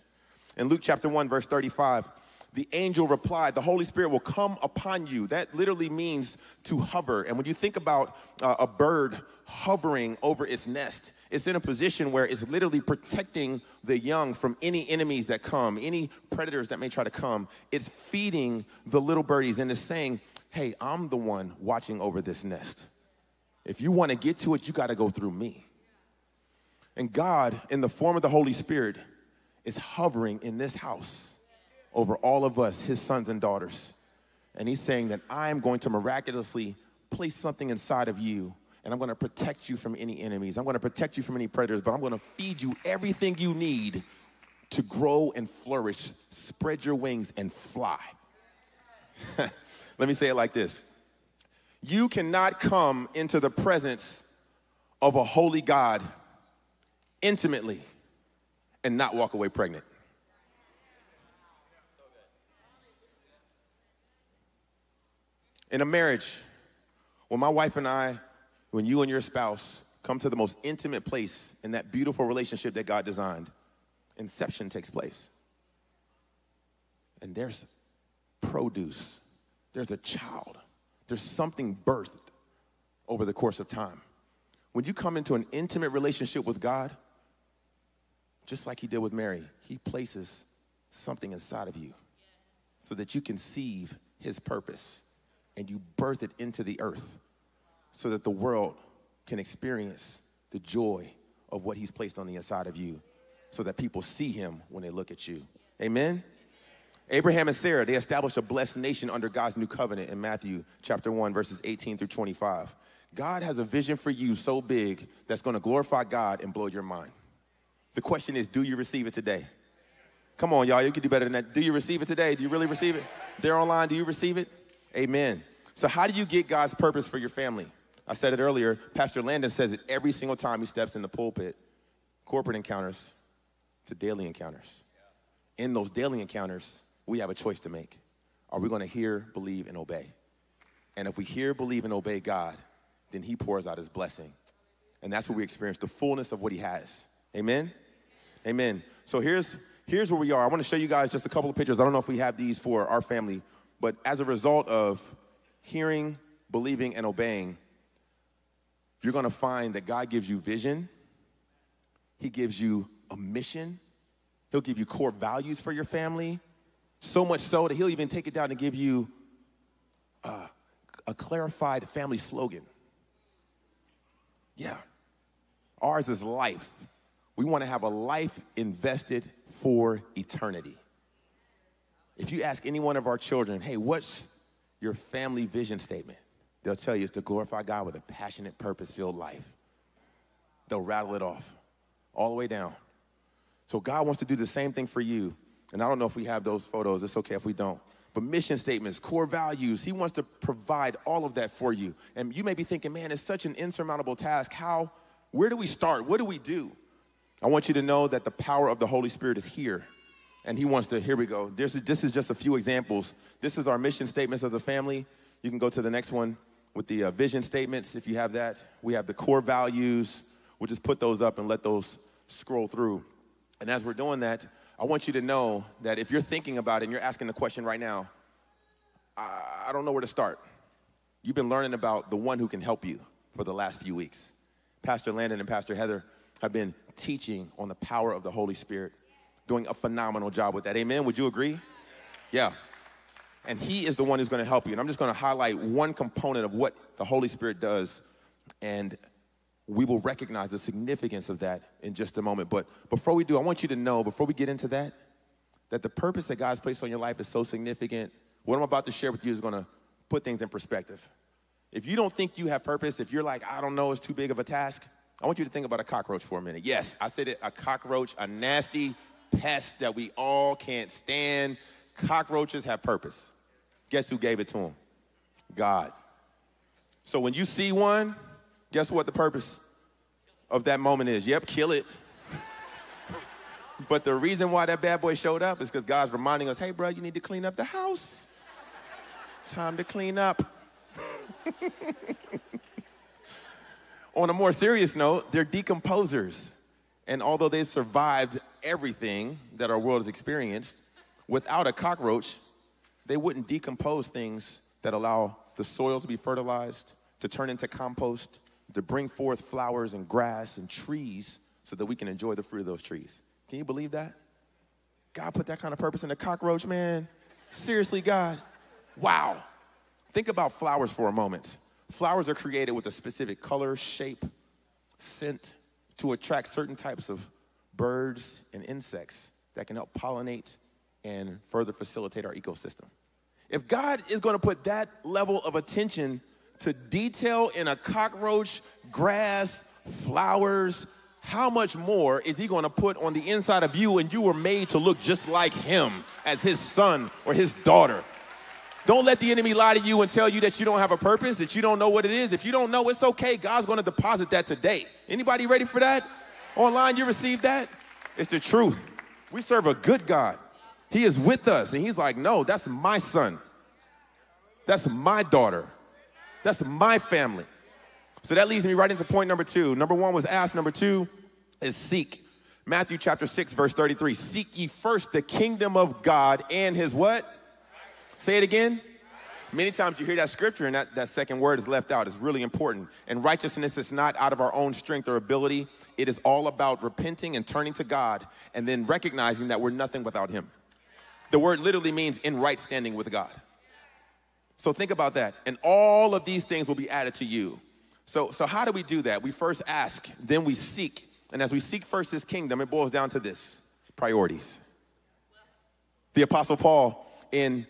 In Luke chapter one, verse thirty-five, the angel replied, the Holy Spirit will come upon you. That literally means to hover. And when you think about uh, a bird hovering over its nest, it's in a position where it's literally protecting the young from any enemies that come, any predators that may try to come. It's feeding the little birdies and it's saying, hey, I'm the one watching over this nest. If you want to get to it, you got to go through me. And God, in the form of the Holy Spirit, is hovering in this house over all of us, his sons and daughters. And he's saying that I'm going to miraculously place something inside of you, and I'm going to protect you from any enemies. I'm going to protect you from any predators, but I'm going to feed you everything you need to grow and flourish, spread your wings, and fly. Let me say it like this. You cannot come into the presence of a holy God intimately and not walk away pregnant. In a marriage, when my wife and I, when you and your spouse come to the most intimate place in that beautiful relationship that God designed, inception takes place. And there's produce, there's a child, there's something birthed over the course of time. When you come into an intimate relationship with God, just like he did with Mary, he places something inside of you so that you conceive his purpose and you birth it into the earth, so that the world can experience the joy of what he's placed on the inside of you, so that people see him when they look at you. Amen? Amen. Abraham and Sarah, they established a blessed nation under God's new covenant in Matthew chapter one, verses eighteen through twenty-five. God has a vision for you so big that's going to glorify God and blow your mind. The question is, do you receive it today? Come on, y'all, you can do better than that. Do you receive it today? Do you really receive it? They're online, do you receive it? Amen. So how do you get God's purpose for your family? I said it earlier, Pastor Landon says it every single time he steps in the pulpit, corporate encounters to daily encounters. In those daily encounters, we have a choice to make. Are we going to hear, believe, and obey? And if we hear, believe, and obey God, then he pours out his blessing. And that's where we experience the fullness of what he has. Amen? Amen. So here's, here's where we are. I want to show you guys just a couple of pictures. I don't know if we have these for our family, but as a result of hearing, believing, and obeying, you're going to find that God gives you vision. He gives you a mission. He'll give you core values for your family, so much so that he'll even take it down and give you a, a clarified family slogan. Yeah. Ours is life. We want to have a life invested for eternity. If you ask any one of our children, hey, what's your family vision statement? They'll tell you it's to glorify God with a passionate, purpose-filled life. They'll rattle it off. all the way down. So God wants to do the same thing for you. And I don't know if we have those photos. It's okay if we don't. But mission statements, core values, he wants to provide all of that for you. And you may be thinking, man, it's such an insurmountable task. How, where do we start? What do we do? I want you to know that the power of the Holy Spirit is here. And he wants to, here we go. This is, this is just a few examples. This is our mission statements as a family. You can go to the next one with the uh, vision statements, if you have that. We have the core values. We'll just put those up and let those scroll through. And as we're doing that, I want you to know that if you're thinking about it and you're asking the question right now, I, I don't know where to start. You've been learning about the one who can help you for the last few weeks. Pastor Landon and Pastor Heather have been teaching on the power of the Holy Spirit, doing a phenomenal job with that. Amen? Would you agree? Yeah. And he is the one who's going to help you. And I'm just going to highlight one component of what the Holy Spirit does, and we will recognize the significance of that in just a moment. But before we do, I want you to know, before we get into that, that the purpose that God's placed on your life is so significant. What I'm about to share with you is going to put things in perspective. If you don't think you have purpose, if you're like, I don't know, it's too big of a task, I want you to think about a cockroach for a minute. Yes, I said it, a cockroach, a nasty pest that we all can't stand. Cockroaches have purpose. Guess who gave it to them? God. So when you see one, guess what the purpose of that moment is? Yep, kill it. But the reason why that bad boy showed up is because God's reminding us, hey, bro, you need to clean up the house. Time to clean up. On a more serious note, they're decomposers. And although they've survived everything that our world has experienced, without a cockroach, they wouldn't decompose things that allow the soil to be fertilized, to turn into compost, to bring forth flowers and grass and trees so that we can enjoy the fruit of those trees. Can you believe that? God put that kind of purpose in a cockroach, man. Seriously, God. Wow. Think about flowers for a moment. Flowers are created with a specific color, shape, scent to attract certain types of birds and insects that can help pollinate and further facilitate our ecosystem. If God is going to put that level of attention to detail in a cockroach, grass, flowers, how much more is he going to put on the inside of you when you were made to look just like him as his son or his daughter? Don't let the enemy lie to you and tell you that you don't have a purpose, that you don't know what it is. If you don't know, it's okay. God's going to deposit that today. Anybody ready for that? Online, you received that? It's the truth. We serve a good God. He is with us, and he's like, no, that's my son. That's my daughter. That's my family. So that leads me right into point number two. Number one was ask. Number two is seek. Matthew chapter six, verse thirty-three. Seek ye first the kingdom of God and his what? Christ. Say it again. Christ. Many times you hear that scripture and that, that second word is left out. It's really important. And righteousness is not out of our own strength or ability. It is all about repenting and turning to God and then recognizing that we're nothing without him. The word literally means in right standing with God. So think about that. And all of these things will be added to you. So, so how do we do that? We first ask, then we seek. And as we seek first his kingdom, it boils down to this, priorities. The Apostle Paul in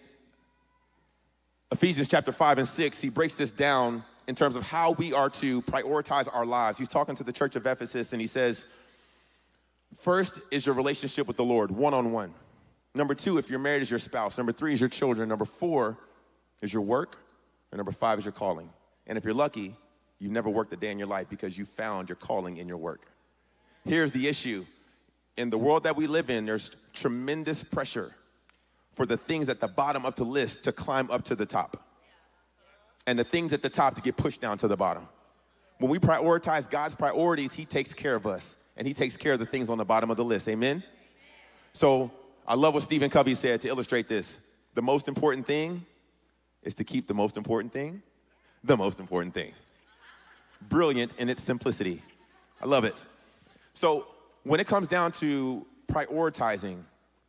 Ephesians chapter five and six, he breaks this down in terms of how we are to prioritize our lives. He's talking to the church of Ephesus and he says, first is your relationship with the Lord, one-on-one. Number two, if you're married, is your spouse. Number three is your children. Number four is your work, and number five is your calling. And if you're lucky, you've never worked a day in your life because you found your calling in your work. Here's the issue. In the world that we live in, there's tremendous pressure for the things at the bottom of the list to climb up to the top, and the things at the top to get pushed down to the bottom. When we prioritize God's priorities, he takes care of us, and he takes care of the things on the bottom of the list. Amen? So I love what Stephen Covey said to illustrate this. The most important thing is to keep the most important thing the most important thing. Brilliant in its simplicity. I love it. So when it comes down to prioritizing,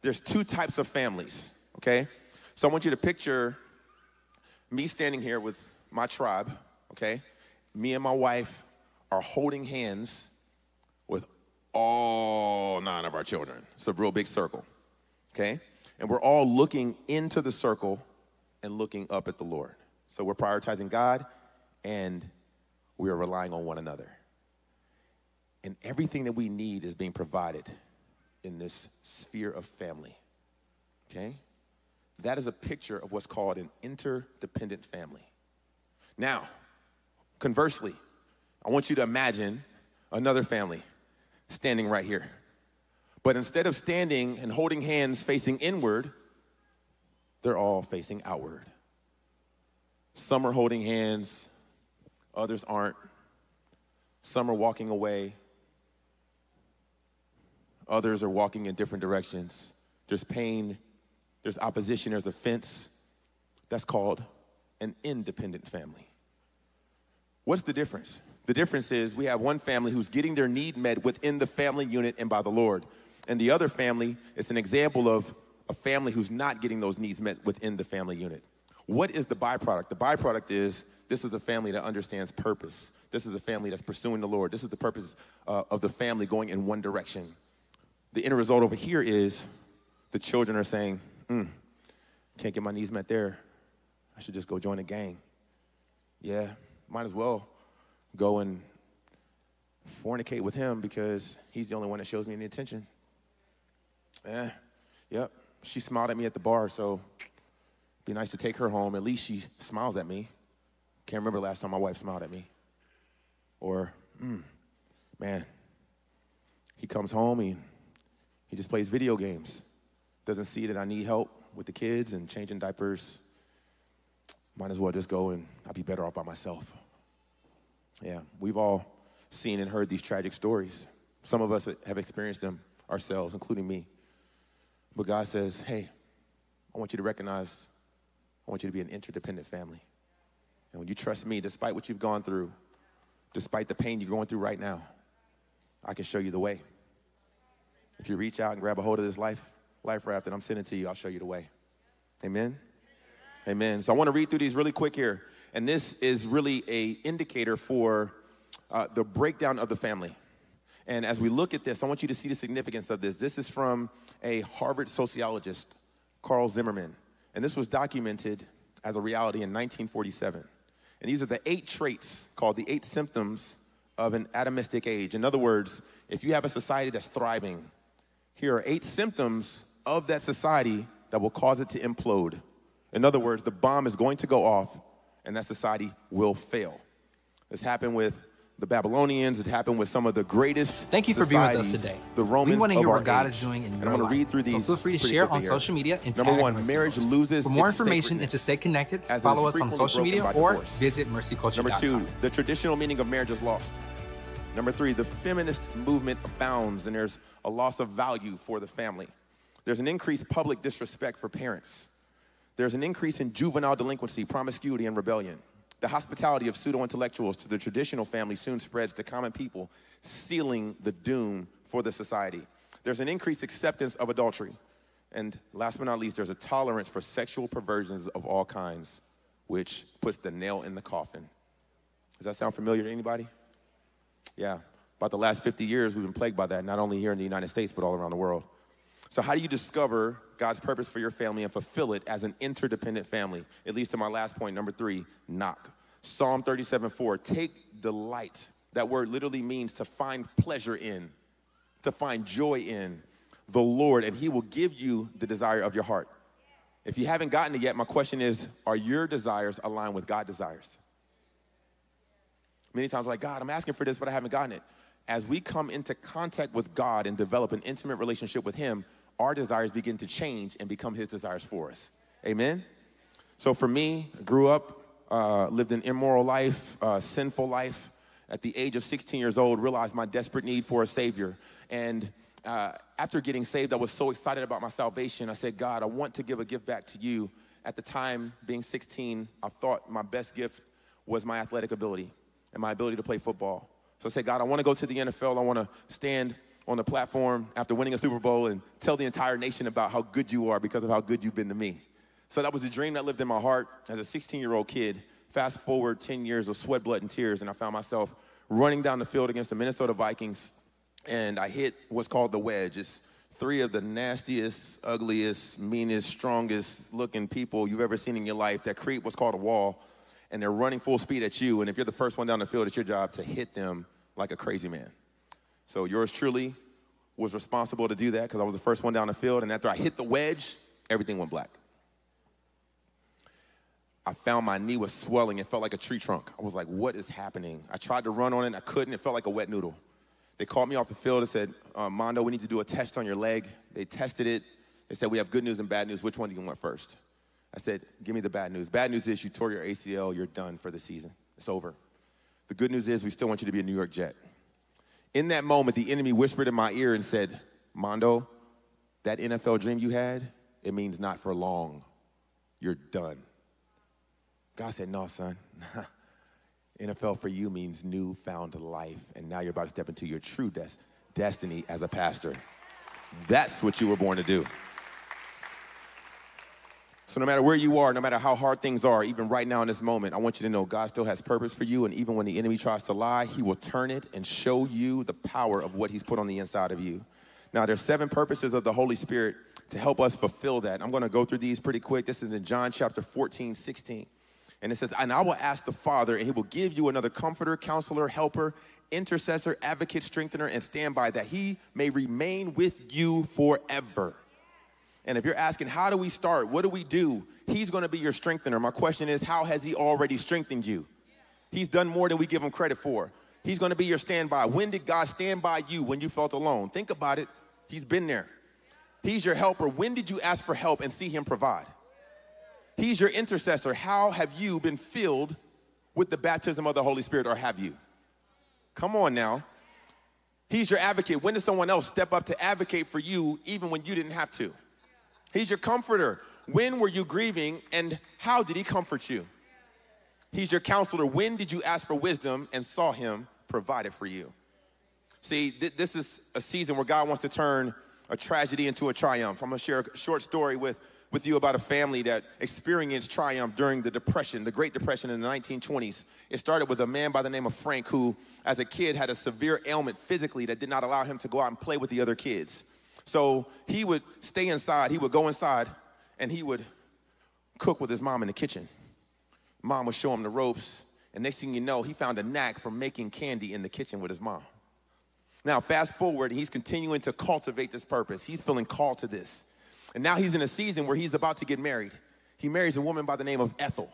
there's two types of families, okay? So I want you to picture me standing here with my tribe, okay? Me and my wife are holding hands with all nine of our children. It's a real big circle, okay? And we're all looking into the circle and looking up at the Lord. So we're prioritizing God, and we are relying on one another. And everything that we need is being provided in this sphere of family, okay? That is a picture of what's called an interdependent family. Now, conversely, I want you to imagine another family standing right here. But instead of standing and holding hands facing inward, they're all facing outward. Some are holding hands, others aren't. Some are walking away. Others are walking in different directions. There's pain, there's opposition, there's offense. That's called an independent family. What's the difference? The difference is we have one family who's getting their need met within the family unit and by the Lord. And the other family is an example of a family who's not getting those needs met within the family unit. What is the byproduct? The byproduct is this is a family that understands purpose. This is a family that's pursuing the Lord. This is the purpose uh, of the family going in one direction. The end result over here is the children are saying, mm, can't get my needs met there. I should just go join a gang. Yeah, might as well go and fornicate with him because he's the only one that shows me any attention. Eh, yep, she smiled at me at the bar, so be nice to take her home. At least she smiles at me. Can't remember the last time my wife smiled at me. Or, mm, man, he comes home and he just plays video games. Doesn't see that I need help with the kids and changing diapers. Might as well just go and I'll be better off by myself. Yeah, we've all seen and heard these tragic stories. Some of us have experienced them ourselves, including me. But God says, hey, I want you to recognize I want you to be an interdependent family. And when you trust me, despite what you've gone through, despite the pain you're going through right now, I can show you the way. If you reach out and grab a hold of this life, life raft that I'm sending to you, I'll show you the way. Amen? Amen. So I want to read through these really quick here. And this is really an indicator for uh, the breakdown of the family. And as we look at this, I want you to see the significance of this. This is from a Harvard sociologist, Carl Zimmerman. And this was documented as a reality in nineteen forty-seven. And these are the eight traits called the eight symptoms of an atomistic age. In other words, if you have a society that's thriving, here are eight symptoms of that society that will cause it to implode. In other words, the bomb is going to go off and that society will fail. This happened with the Babylonians. It happened with some of the greatest Thank you for being with us today. The Romans we want to hear what God age. is doing in and your I'm going to read through these. So feel free to share on here. social media. And Number one, Mercy marriage Culture. loses For more information and to stay connected, follow us on social media or divorce. visit mercy culture dot com. Number two, the traditional meaning of marriage is lost. Number three, the feminist movement abounds and there's a loss of value for the family. There's an increased public disrespect for parents. There's an increase in juvenile delinquency, promiscuity, and rebellion. The hospitality of pseudo-intellectuals to the traditional family soon spreads to common people, sealing the doom for the society. There's an increased acceptance of adultery. And last but not least, there's a tolerance for sexual perversions of all kinds, which puts the nail in the coffin. Does that sound familiar to anybody? Yeah, about the last fifty years, we've been plagued by that, not only here in the United States, but all around the world. So how do you discover God's purpose for your family and fulfill it as an interdependent family? It leads to my last point, number three, knock. Psalm thirty-seven four, take delight. That word literally means to find pleasure in, to find joy in the Lord, and he will give you the desire of your heart. If you haven't gotten it yet, my question is, are your desires aligned with God's desires? Many times we're like, God, I'm asking for this, but I haven't gotten it. As we come into contact with God and develop an intimate relationship with him, our desires begin to change and become his desires for us. Amen? So for me, I grew up, uh, lived an immoral life, uh, sinful life. At the age of sixteen years old, realized my desperate need for a savior. And uh, after getting saved, I was so excited about my salvation. I said, God, I want to give a gift back to you. At the time, being sixteen, I thought my best gift was my athletic ability and my ability to play football. So I said, God, I want to go to the N F L. I want to stand on the platform after winning a Super Bowl and tell the entire nation about how good you are because of how good you've been to me. So that was a dream that lived in my heart as a sixteen-year-old kid. Fast forward ten years of sweat, blood, and tears, and I found myself running down the field against the Minnesota Vikings, and I hit what's called the wedge. It's three of the nastiest, ugliest, meanest, strongest-looking people you've ever seen in your life that create what's called a wall, and they're running full speed at you, and if you're the first one down the field, it's your job to hit them like a crazy man. So yours truly was responsible to do that because I was the first one down the field. And after I hit the wedge, everything went black. I found my knee was swelling. It felt like a tree trunk. I was like, what is happening? I tried to run on it. I couldn't. It felt like a wet noodle. They called me off the field and said, uh, Mondo, we need to do a test on your leg. They tested it. They said, we have good news and bad news. Which one do you want first? I said, give me the bad news. Bad news is you tore your A C L. You're done for the season. It's over. The good news is we still want you to be a New York Jet. In that moment, the enemy whispered in my ear and said, Mondo, that N F L dream you had, it means not for long. You're done. God said, no, son. N F L for you means newfound life, and now you're about to step into your true des- destiny as a pastor. That's what you were born to do. So no matter where you are, no matter how hard things are, even right now in this moment, I want you to know God still has purpose for you, and even when the enemy tries to lie, he will turn it and show you the power of what he's put on the inside of you. Now, there's seven purposes of the Holy Spirit to help us fulfill that. I'm going to go through these pretty quick. This is in John chapter fourteen, sixteen. And it says, and I will ask the Father, and he will give you another comforter, counselor, helper, intercessor, advocate, strengthener, and standby, that he may remain with you forever. And if you're asking, how do we start? What do we do? He's going to be your strengthener. My question is, how has he already strengthened you? He's done more than we give him credit for. He's going to be your standby. When did God stand by you when you felt alone? Think about it. He's been there. He's your helper. When did you ask for help and see him provide? He's your intercessor. How have you been filled with the baptism of the Holy Spirit, or have you? Come on now. He's your advocate. When did someone else step up to advocate for you even when you didn't have to? He's your comforter. When were you grieving and how did he comfort you? He's your counselor. When did you ask for wisdom and saw him provide it for you? See, th- this is a season where God wants to turn a tragedy into a triumph. I'm gonna share a short story with with you about a family that experienced triumph during the Depression, the Great Depression in the nineteen twenties. It started with a man by the name of Frank who, as a kid, had a severe ailment physically that did not allow him to go out and play with the other kids. So he would stay inside, he would go inside, and he would cook with his mom in the kitchen. Mom would show him the ropes, and next thing you know, he found a knack for making candy in the kitchen with his mom. Now, fast forward, he's continuing to cultivate this purpose. He's feeling called to this. And now he's in a season where he's about to get married. He marries a woman by the name of Ethel.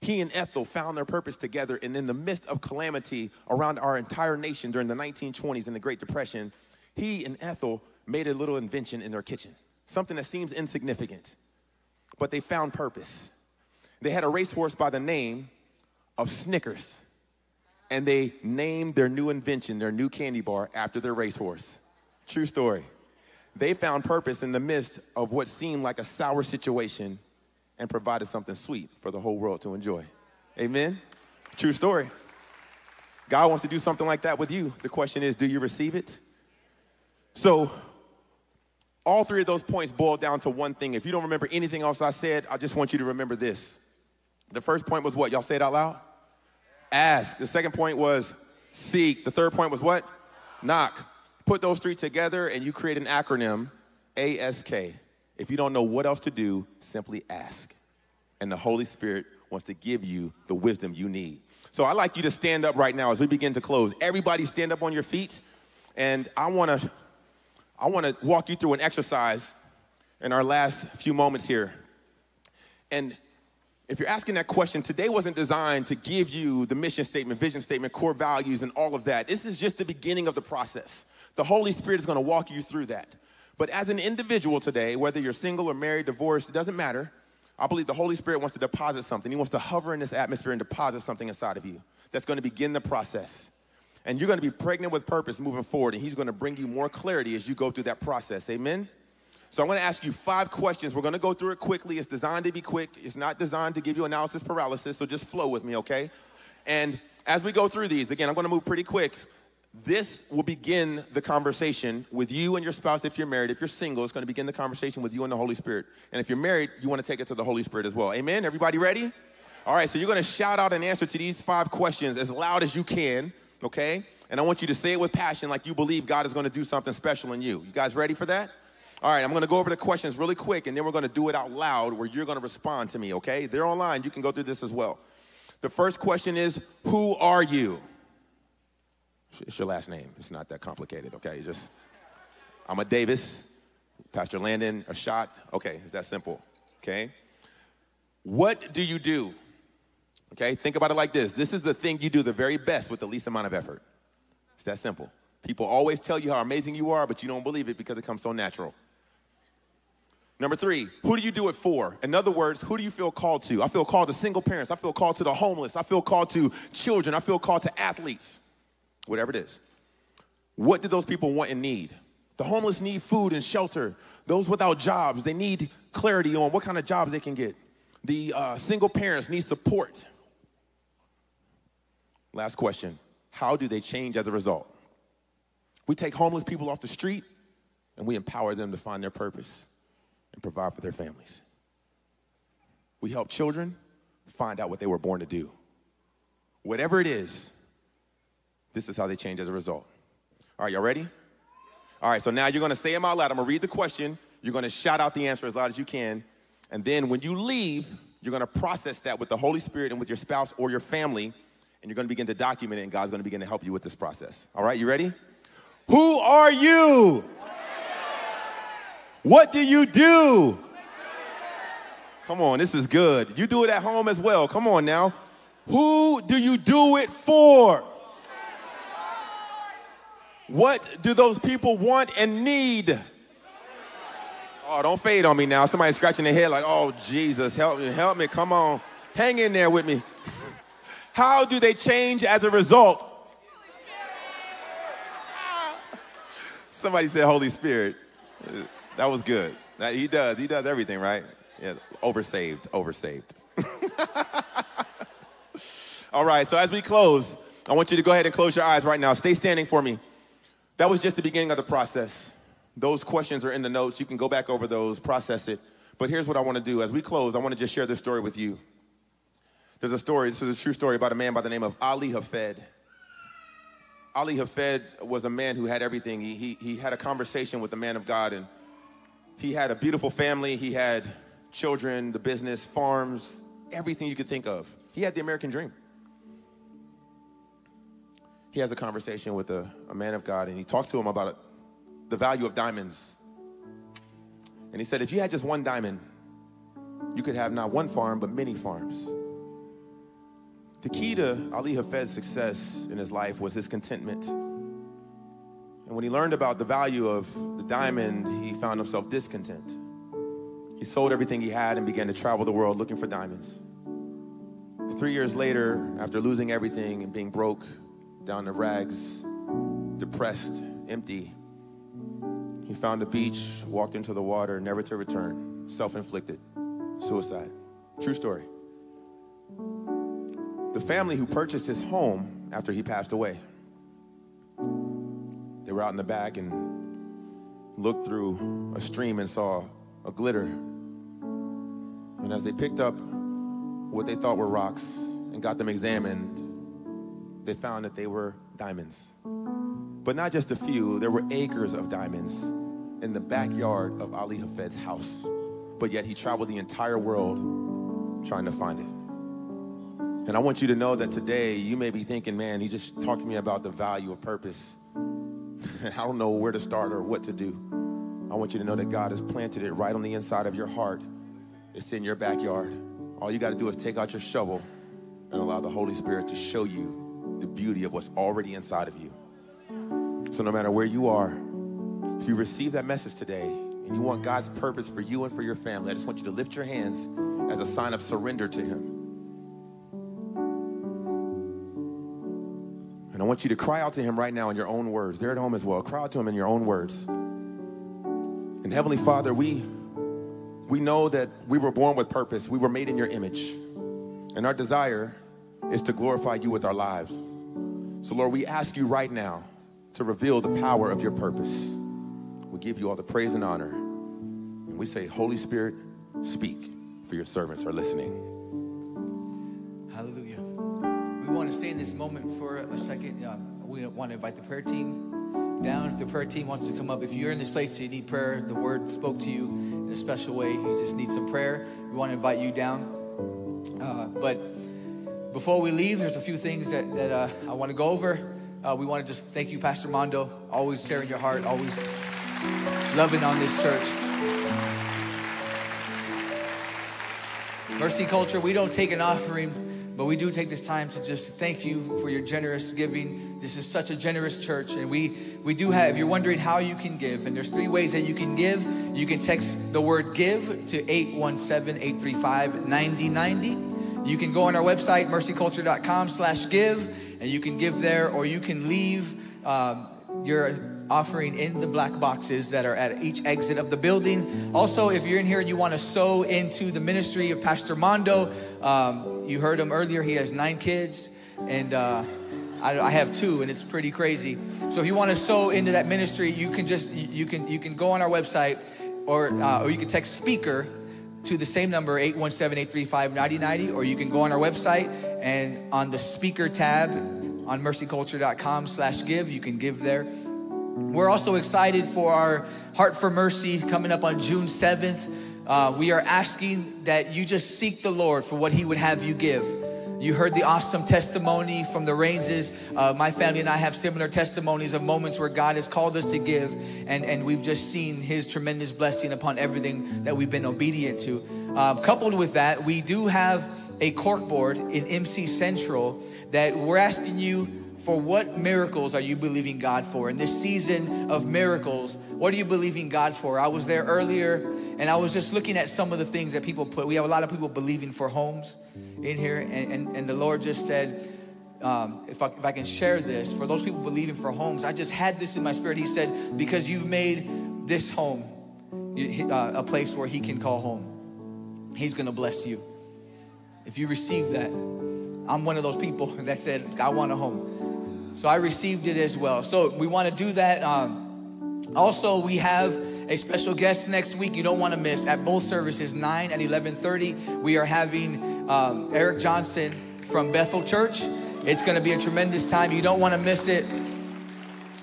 He and Ethel found their purpose together, and in the midst of calamity around our entire nation during the nineteen twenties and the Great Depression, he and Ethel made a little invention in their kitchen, something that seems insignificant, but they found purpose. They had a racehorse by the name of Snickers, and they named their new invention, their new candy bar, after their racehorse. True story. They found purpose in the midst of what seemed like a sour situation and provided something sweet for the whole world to enjoy. Amen? True story. God wants to do something like that with you. The question is, do you receive it? So all three of those points boil down to one thing. If you don't remember anything else I said, I just want you to remember this. The first point was what? Y'all say it out loud? Ask. The second point was seek. The third point was what? Knock. Put those three together and you create an acronym, A S K. If you don't know what else to do, simply ask. And the Holy Spirit wants to give you the wisdom you need. So I'd like you to stand up right now as we begin to close. Everybody stand up on your feet. And I want to I want to walk you through an exercise in our last few moments here. And if you're asking that question, today wasn't designed to give you the mission statement, vision statement, core values, and all of that. This is just the beginning of the process. The Holy Spirit is going to walk you through that. But as an individual today, whether you're single or married, divorced, it doesn't matter. I believe the Holy Spirit wants to deposit something. He wants to hover in this atmosphere and deposit something inside of you that's going to begin the process. And you're going to be pregnant with purpose moving forward, and he's going to bring you more clarity as you go through that process. Amen? So I'm going to ask you five questions. We're going to go through it quickly. It's designed to be quick. It's not designed to give you analysis paralysis, so just flow with me, okay? And as we go through these, again, I'm going to move pretty quick. This will begin the conversation with you and your spouse if you're married. If you're single, it's going to begin the conversation with you and the Holy Spirit. And if you're married, you want to take it to the Holy Spirit as well. Amen? Everybody ready? All right, so you're going to shout out an answer to these five questions as loud as you can, okay? And I want you to say it with passion like you believe God is going to do something special in you. You guys ready for that? All right, I'm going to go over the questions really quick, and then we're going to do it out loud where you're going to respond to me, okay? They're online. You can go through this as well. The first question is, who are you? It's your last name. It's not that complicated, okay? You just, I'm a Davis, Pastor Landon, a Schott. Okay, it's that simple, okay? What do you do? Okay, think about it like this. This is the thing you do the very best with the least amount of effort. It's that simple. People always tell you how amazing you are, but you don't believe it because it comes so natural. Number three, who do you do it for? In other words, who do you feel called to? I feel called to single parents. I feel called to the homeless. I feel called to children. I feel called to athletes, whatever it is. What do those people want and need? The homeless need food and shelter. Those without jobs, they need clarity on what kind of jobs they can get. The uh, single parents need support. Last question, how do they change as a result? We take homeless people off the street and we empower them to find their purpose and provide for their families. We help children find out what they were born to do. Whatever it is, this is how they change as a result. All right, y'all ready? All right, so now you're gonna say them out loud. I'm gonna read the question. You're gonna shout out the answer as loud as you can. And then when you leave, you're gonna process that with the Holy Spirit and with your spouse or your family, and you're gonna begin to document it, and God's gonna begin to help you with this process. All right, you ready? Who are you? What do you do? Come on, this is good. You do it at home as well. Come on now. Who do you do it for? What do those people want and need? Oh, don't fade on me now. Somebody's scratching their head like, oh, Jesus, help me, help me. Come on, hang in there with me. How do they change as a result? Somebody said Holy Spirit. That was good. He does. He does everything, right? Yeah, oversaved, oversaved. All right, so as we close, I want you to go ahead and close your eyes right now. Stay standing for me. That was just the beginning of the process. Those questions are in the notes. You can go back over those, process it. But here's what I want to do. As we close, I want to just share this story with you. There's a story, this is a true story about a man by the name of Ali Hafed. Ali Hafed was a man who had everything. He, he, he had a conversation with the man of God, and he had a beautiful family. He had children, the business, farms, everything you could think of. He had the American dream. He has a conversation with a, a man of God, and he talked to him about it. The value of diamonds. And he said, if you had just one diamond, you could have not one farm, but many farms. The key to Ali Hafed's success in his life was his contentment. And when he learned about the value of the diamond, he found himself discontent. He sold everything he had and began to travel the world looking for diamonds. Three years later, after losing everything and being broke, down to rags, depressed, empty, he found a beach, walked into the water, never to return, self-inflicted, suicide. True story. The family who purchased his home after he passed away, they were out in the back and looked through a stream and saw a glitter. And as they picked up what they thought were rocks and got them examined, they found that they were diamonds. But not just a few, there were acres of diamonds in the backyard of Ali Hafed's house. But yet he traveled the entire world trying to find it. And I want you to know that today you may be thinking, man, he just talked to me about the value of purpose. And I don't know where to start or what to do. I want you to know that God has planted it right on the inside of your heart. It's in your backyard. All you gotta do is take out your shovel and allow the Holy Spirit to show you the beauty of what's already inside of you. So no matter where you are, if you receive that message today and you want God's purpose for you and for your family, I just want you to lift your hands as a sign of surrender to Him. And I want you to cry out to Him right now in your own words. They're at home as well. Cry out to Him in your own words. And Heavenly Father, we, we know that we were born with purpose. We were made in your image. And our desire is to glorify you with our lives. So Lord, we ask you right now to reveal the power of your purpose. We give you all the praise and honor. And we say, Holy Spirit, speak, for your servants are listening. Hallelujah. We want to stay in this moment for a second. Uh, we want to invite the prayer team down. If the prayer team wants to come up, if you're in this place and you need prayer, the word spoke to you in a special way, you just need some prayer, we want to invite you down. Uh, but before we leave, there's a few things that, that uh, I want to go over. Uh, we want to just thank you, Pastor Mondoe, always sharing your heart, always loving on this church. Mercy Culture, we don't take an offering, but we do take this time to just thank you for your generous giving. This is such a generous church, and we, we do have, if you're wondering how you can give, and there's three ways that you can give. You can text the word GIVE to eight one seven, eight three five, nine zero nine zero. You can go on our website, mercy culture dot com slash give, and you can give there, or you can leave um, your offering in the black boxes that are at each exit of the building. Also, if you're in here and you want to sow into the ministry of Pastor Mondoe, um, you heard him earlier, he has nine kids, and uh, I, I have two, and it's pretty crazy. So if you want to sow into that ministry, you can just, you can, you can go on our website, or, uh, or you can text SPEAKER to the same number, eight one seven, eight three five, nine zero nine zero, or you can go on our website, and on the speaker tab on mercy culture dot com slash give, you can give there. We're also excited for our Heart for Mercy coming up on June seventh. Uh, we are asking that you just seek the Lord for what he would have you give. You heard the awesome testimony from the Reigns. Uh, my family and I have similar testimonies of moments where God has called us to give, and, and we've just seen his tremendous blessing upon everything that we've been obedient to. Um, coupled with that, we do have a corkboard in M C Central that we're asking you for. What miracles are you believing God for? In this season of miracles, what are you believing God for? I was there earlier, and I was just looking at some of the things that people put. We have a lot of people believing for homes in here. And, and, and the Lord just said, um, if, I, if I can share this, for those people believing for homes, I just had this in my spirit. He said, because you've made this home uh, a place where he can call home, he's going to bless you. If you receive that, I'm one of those people that said, I want a home. So I received it as well. So we want to do that. Um, also, we have a special guest next week you don't want to miss. At both services, nine and eleven thirty, we are having um, Eric Johnson from Bethel Church. It's going to be a tremendous time. You don't want to miss it.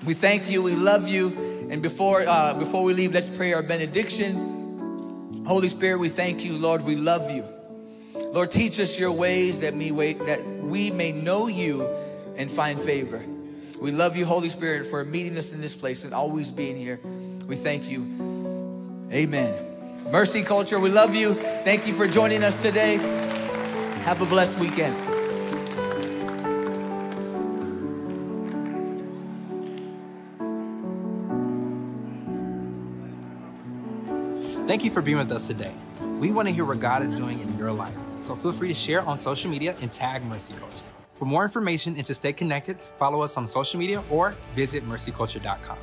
We thank you. We love you. And before, uh, before we leave, let's pray our benediction. Holy Spirit, we thank you, Lord. We love you. Lord, teach us your ways that we, wait, that we may know you and find favor. We love you, Holy Spirit, for meeting us in this place and always being here. We thank you. Amen. Mercy Culture, we love you. Thank you for joining us today. Have a blessed weekend. Thank you for being with us today. We want to hear what God is doing in your life. So feel free to share on social media and tag Mercy Culture. For more information and to stay connected, follow us on social media or visit mercy culture dot com.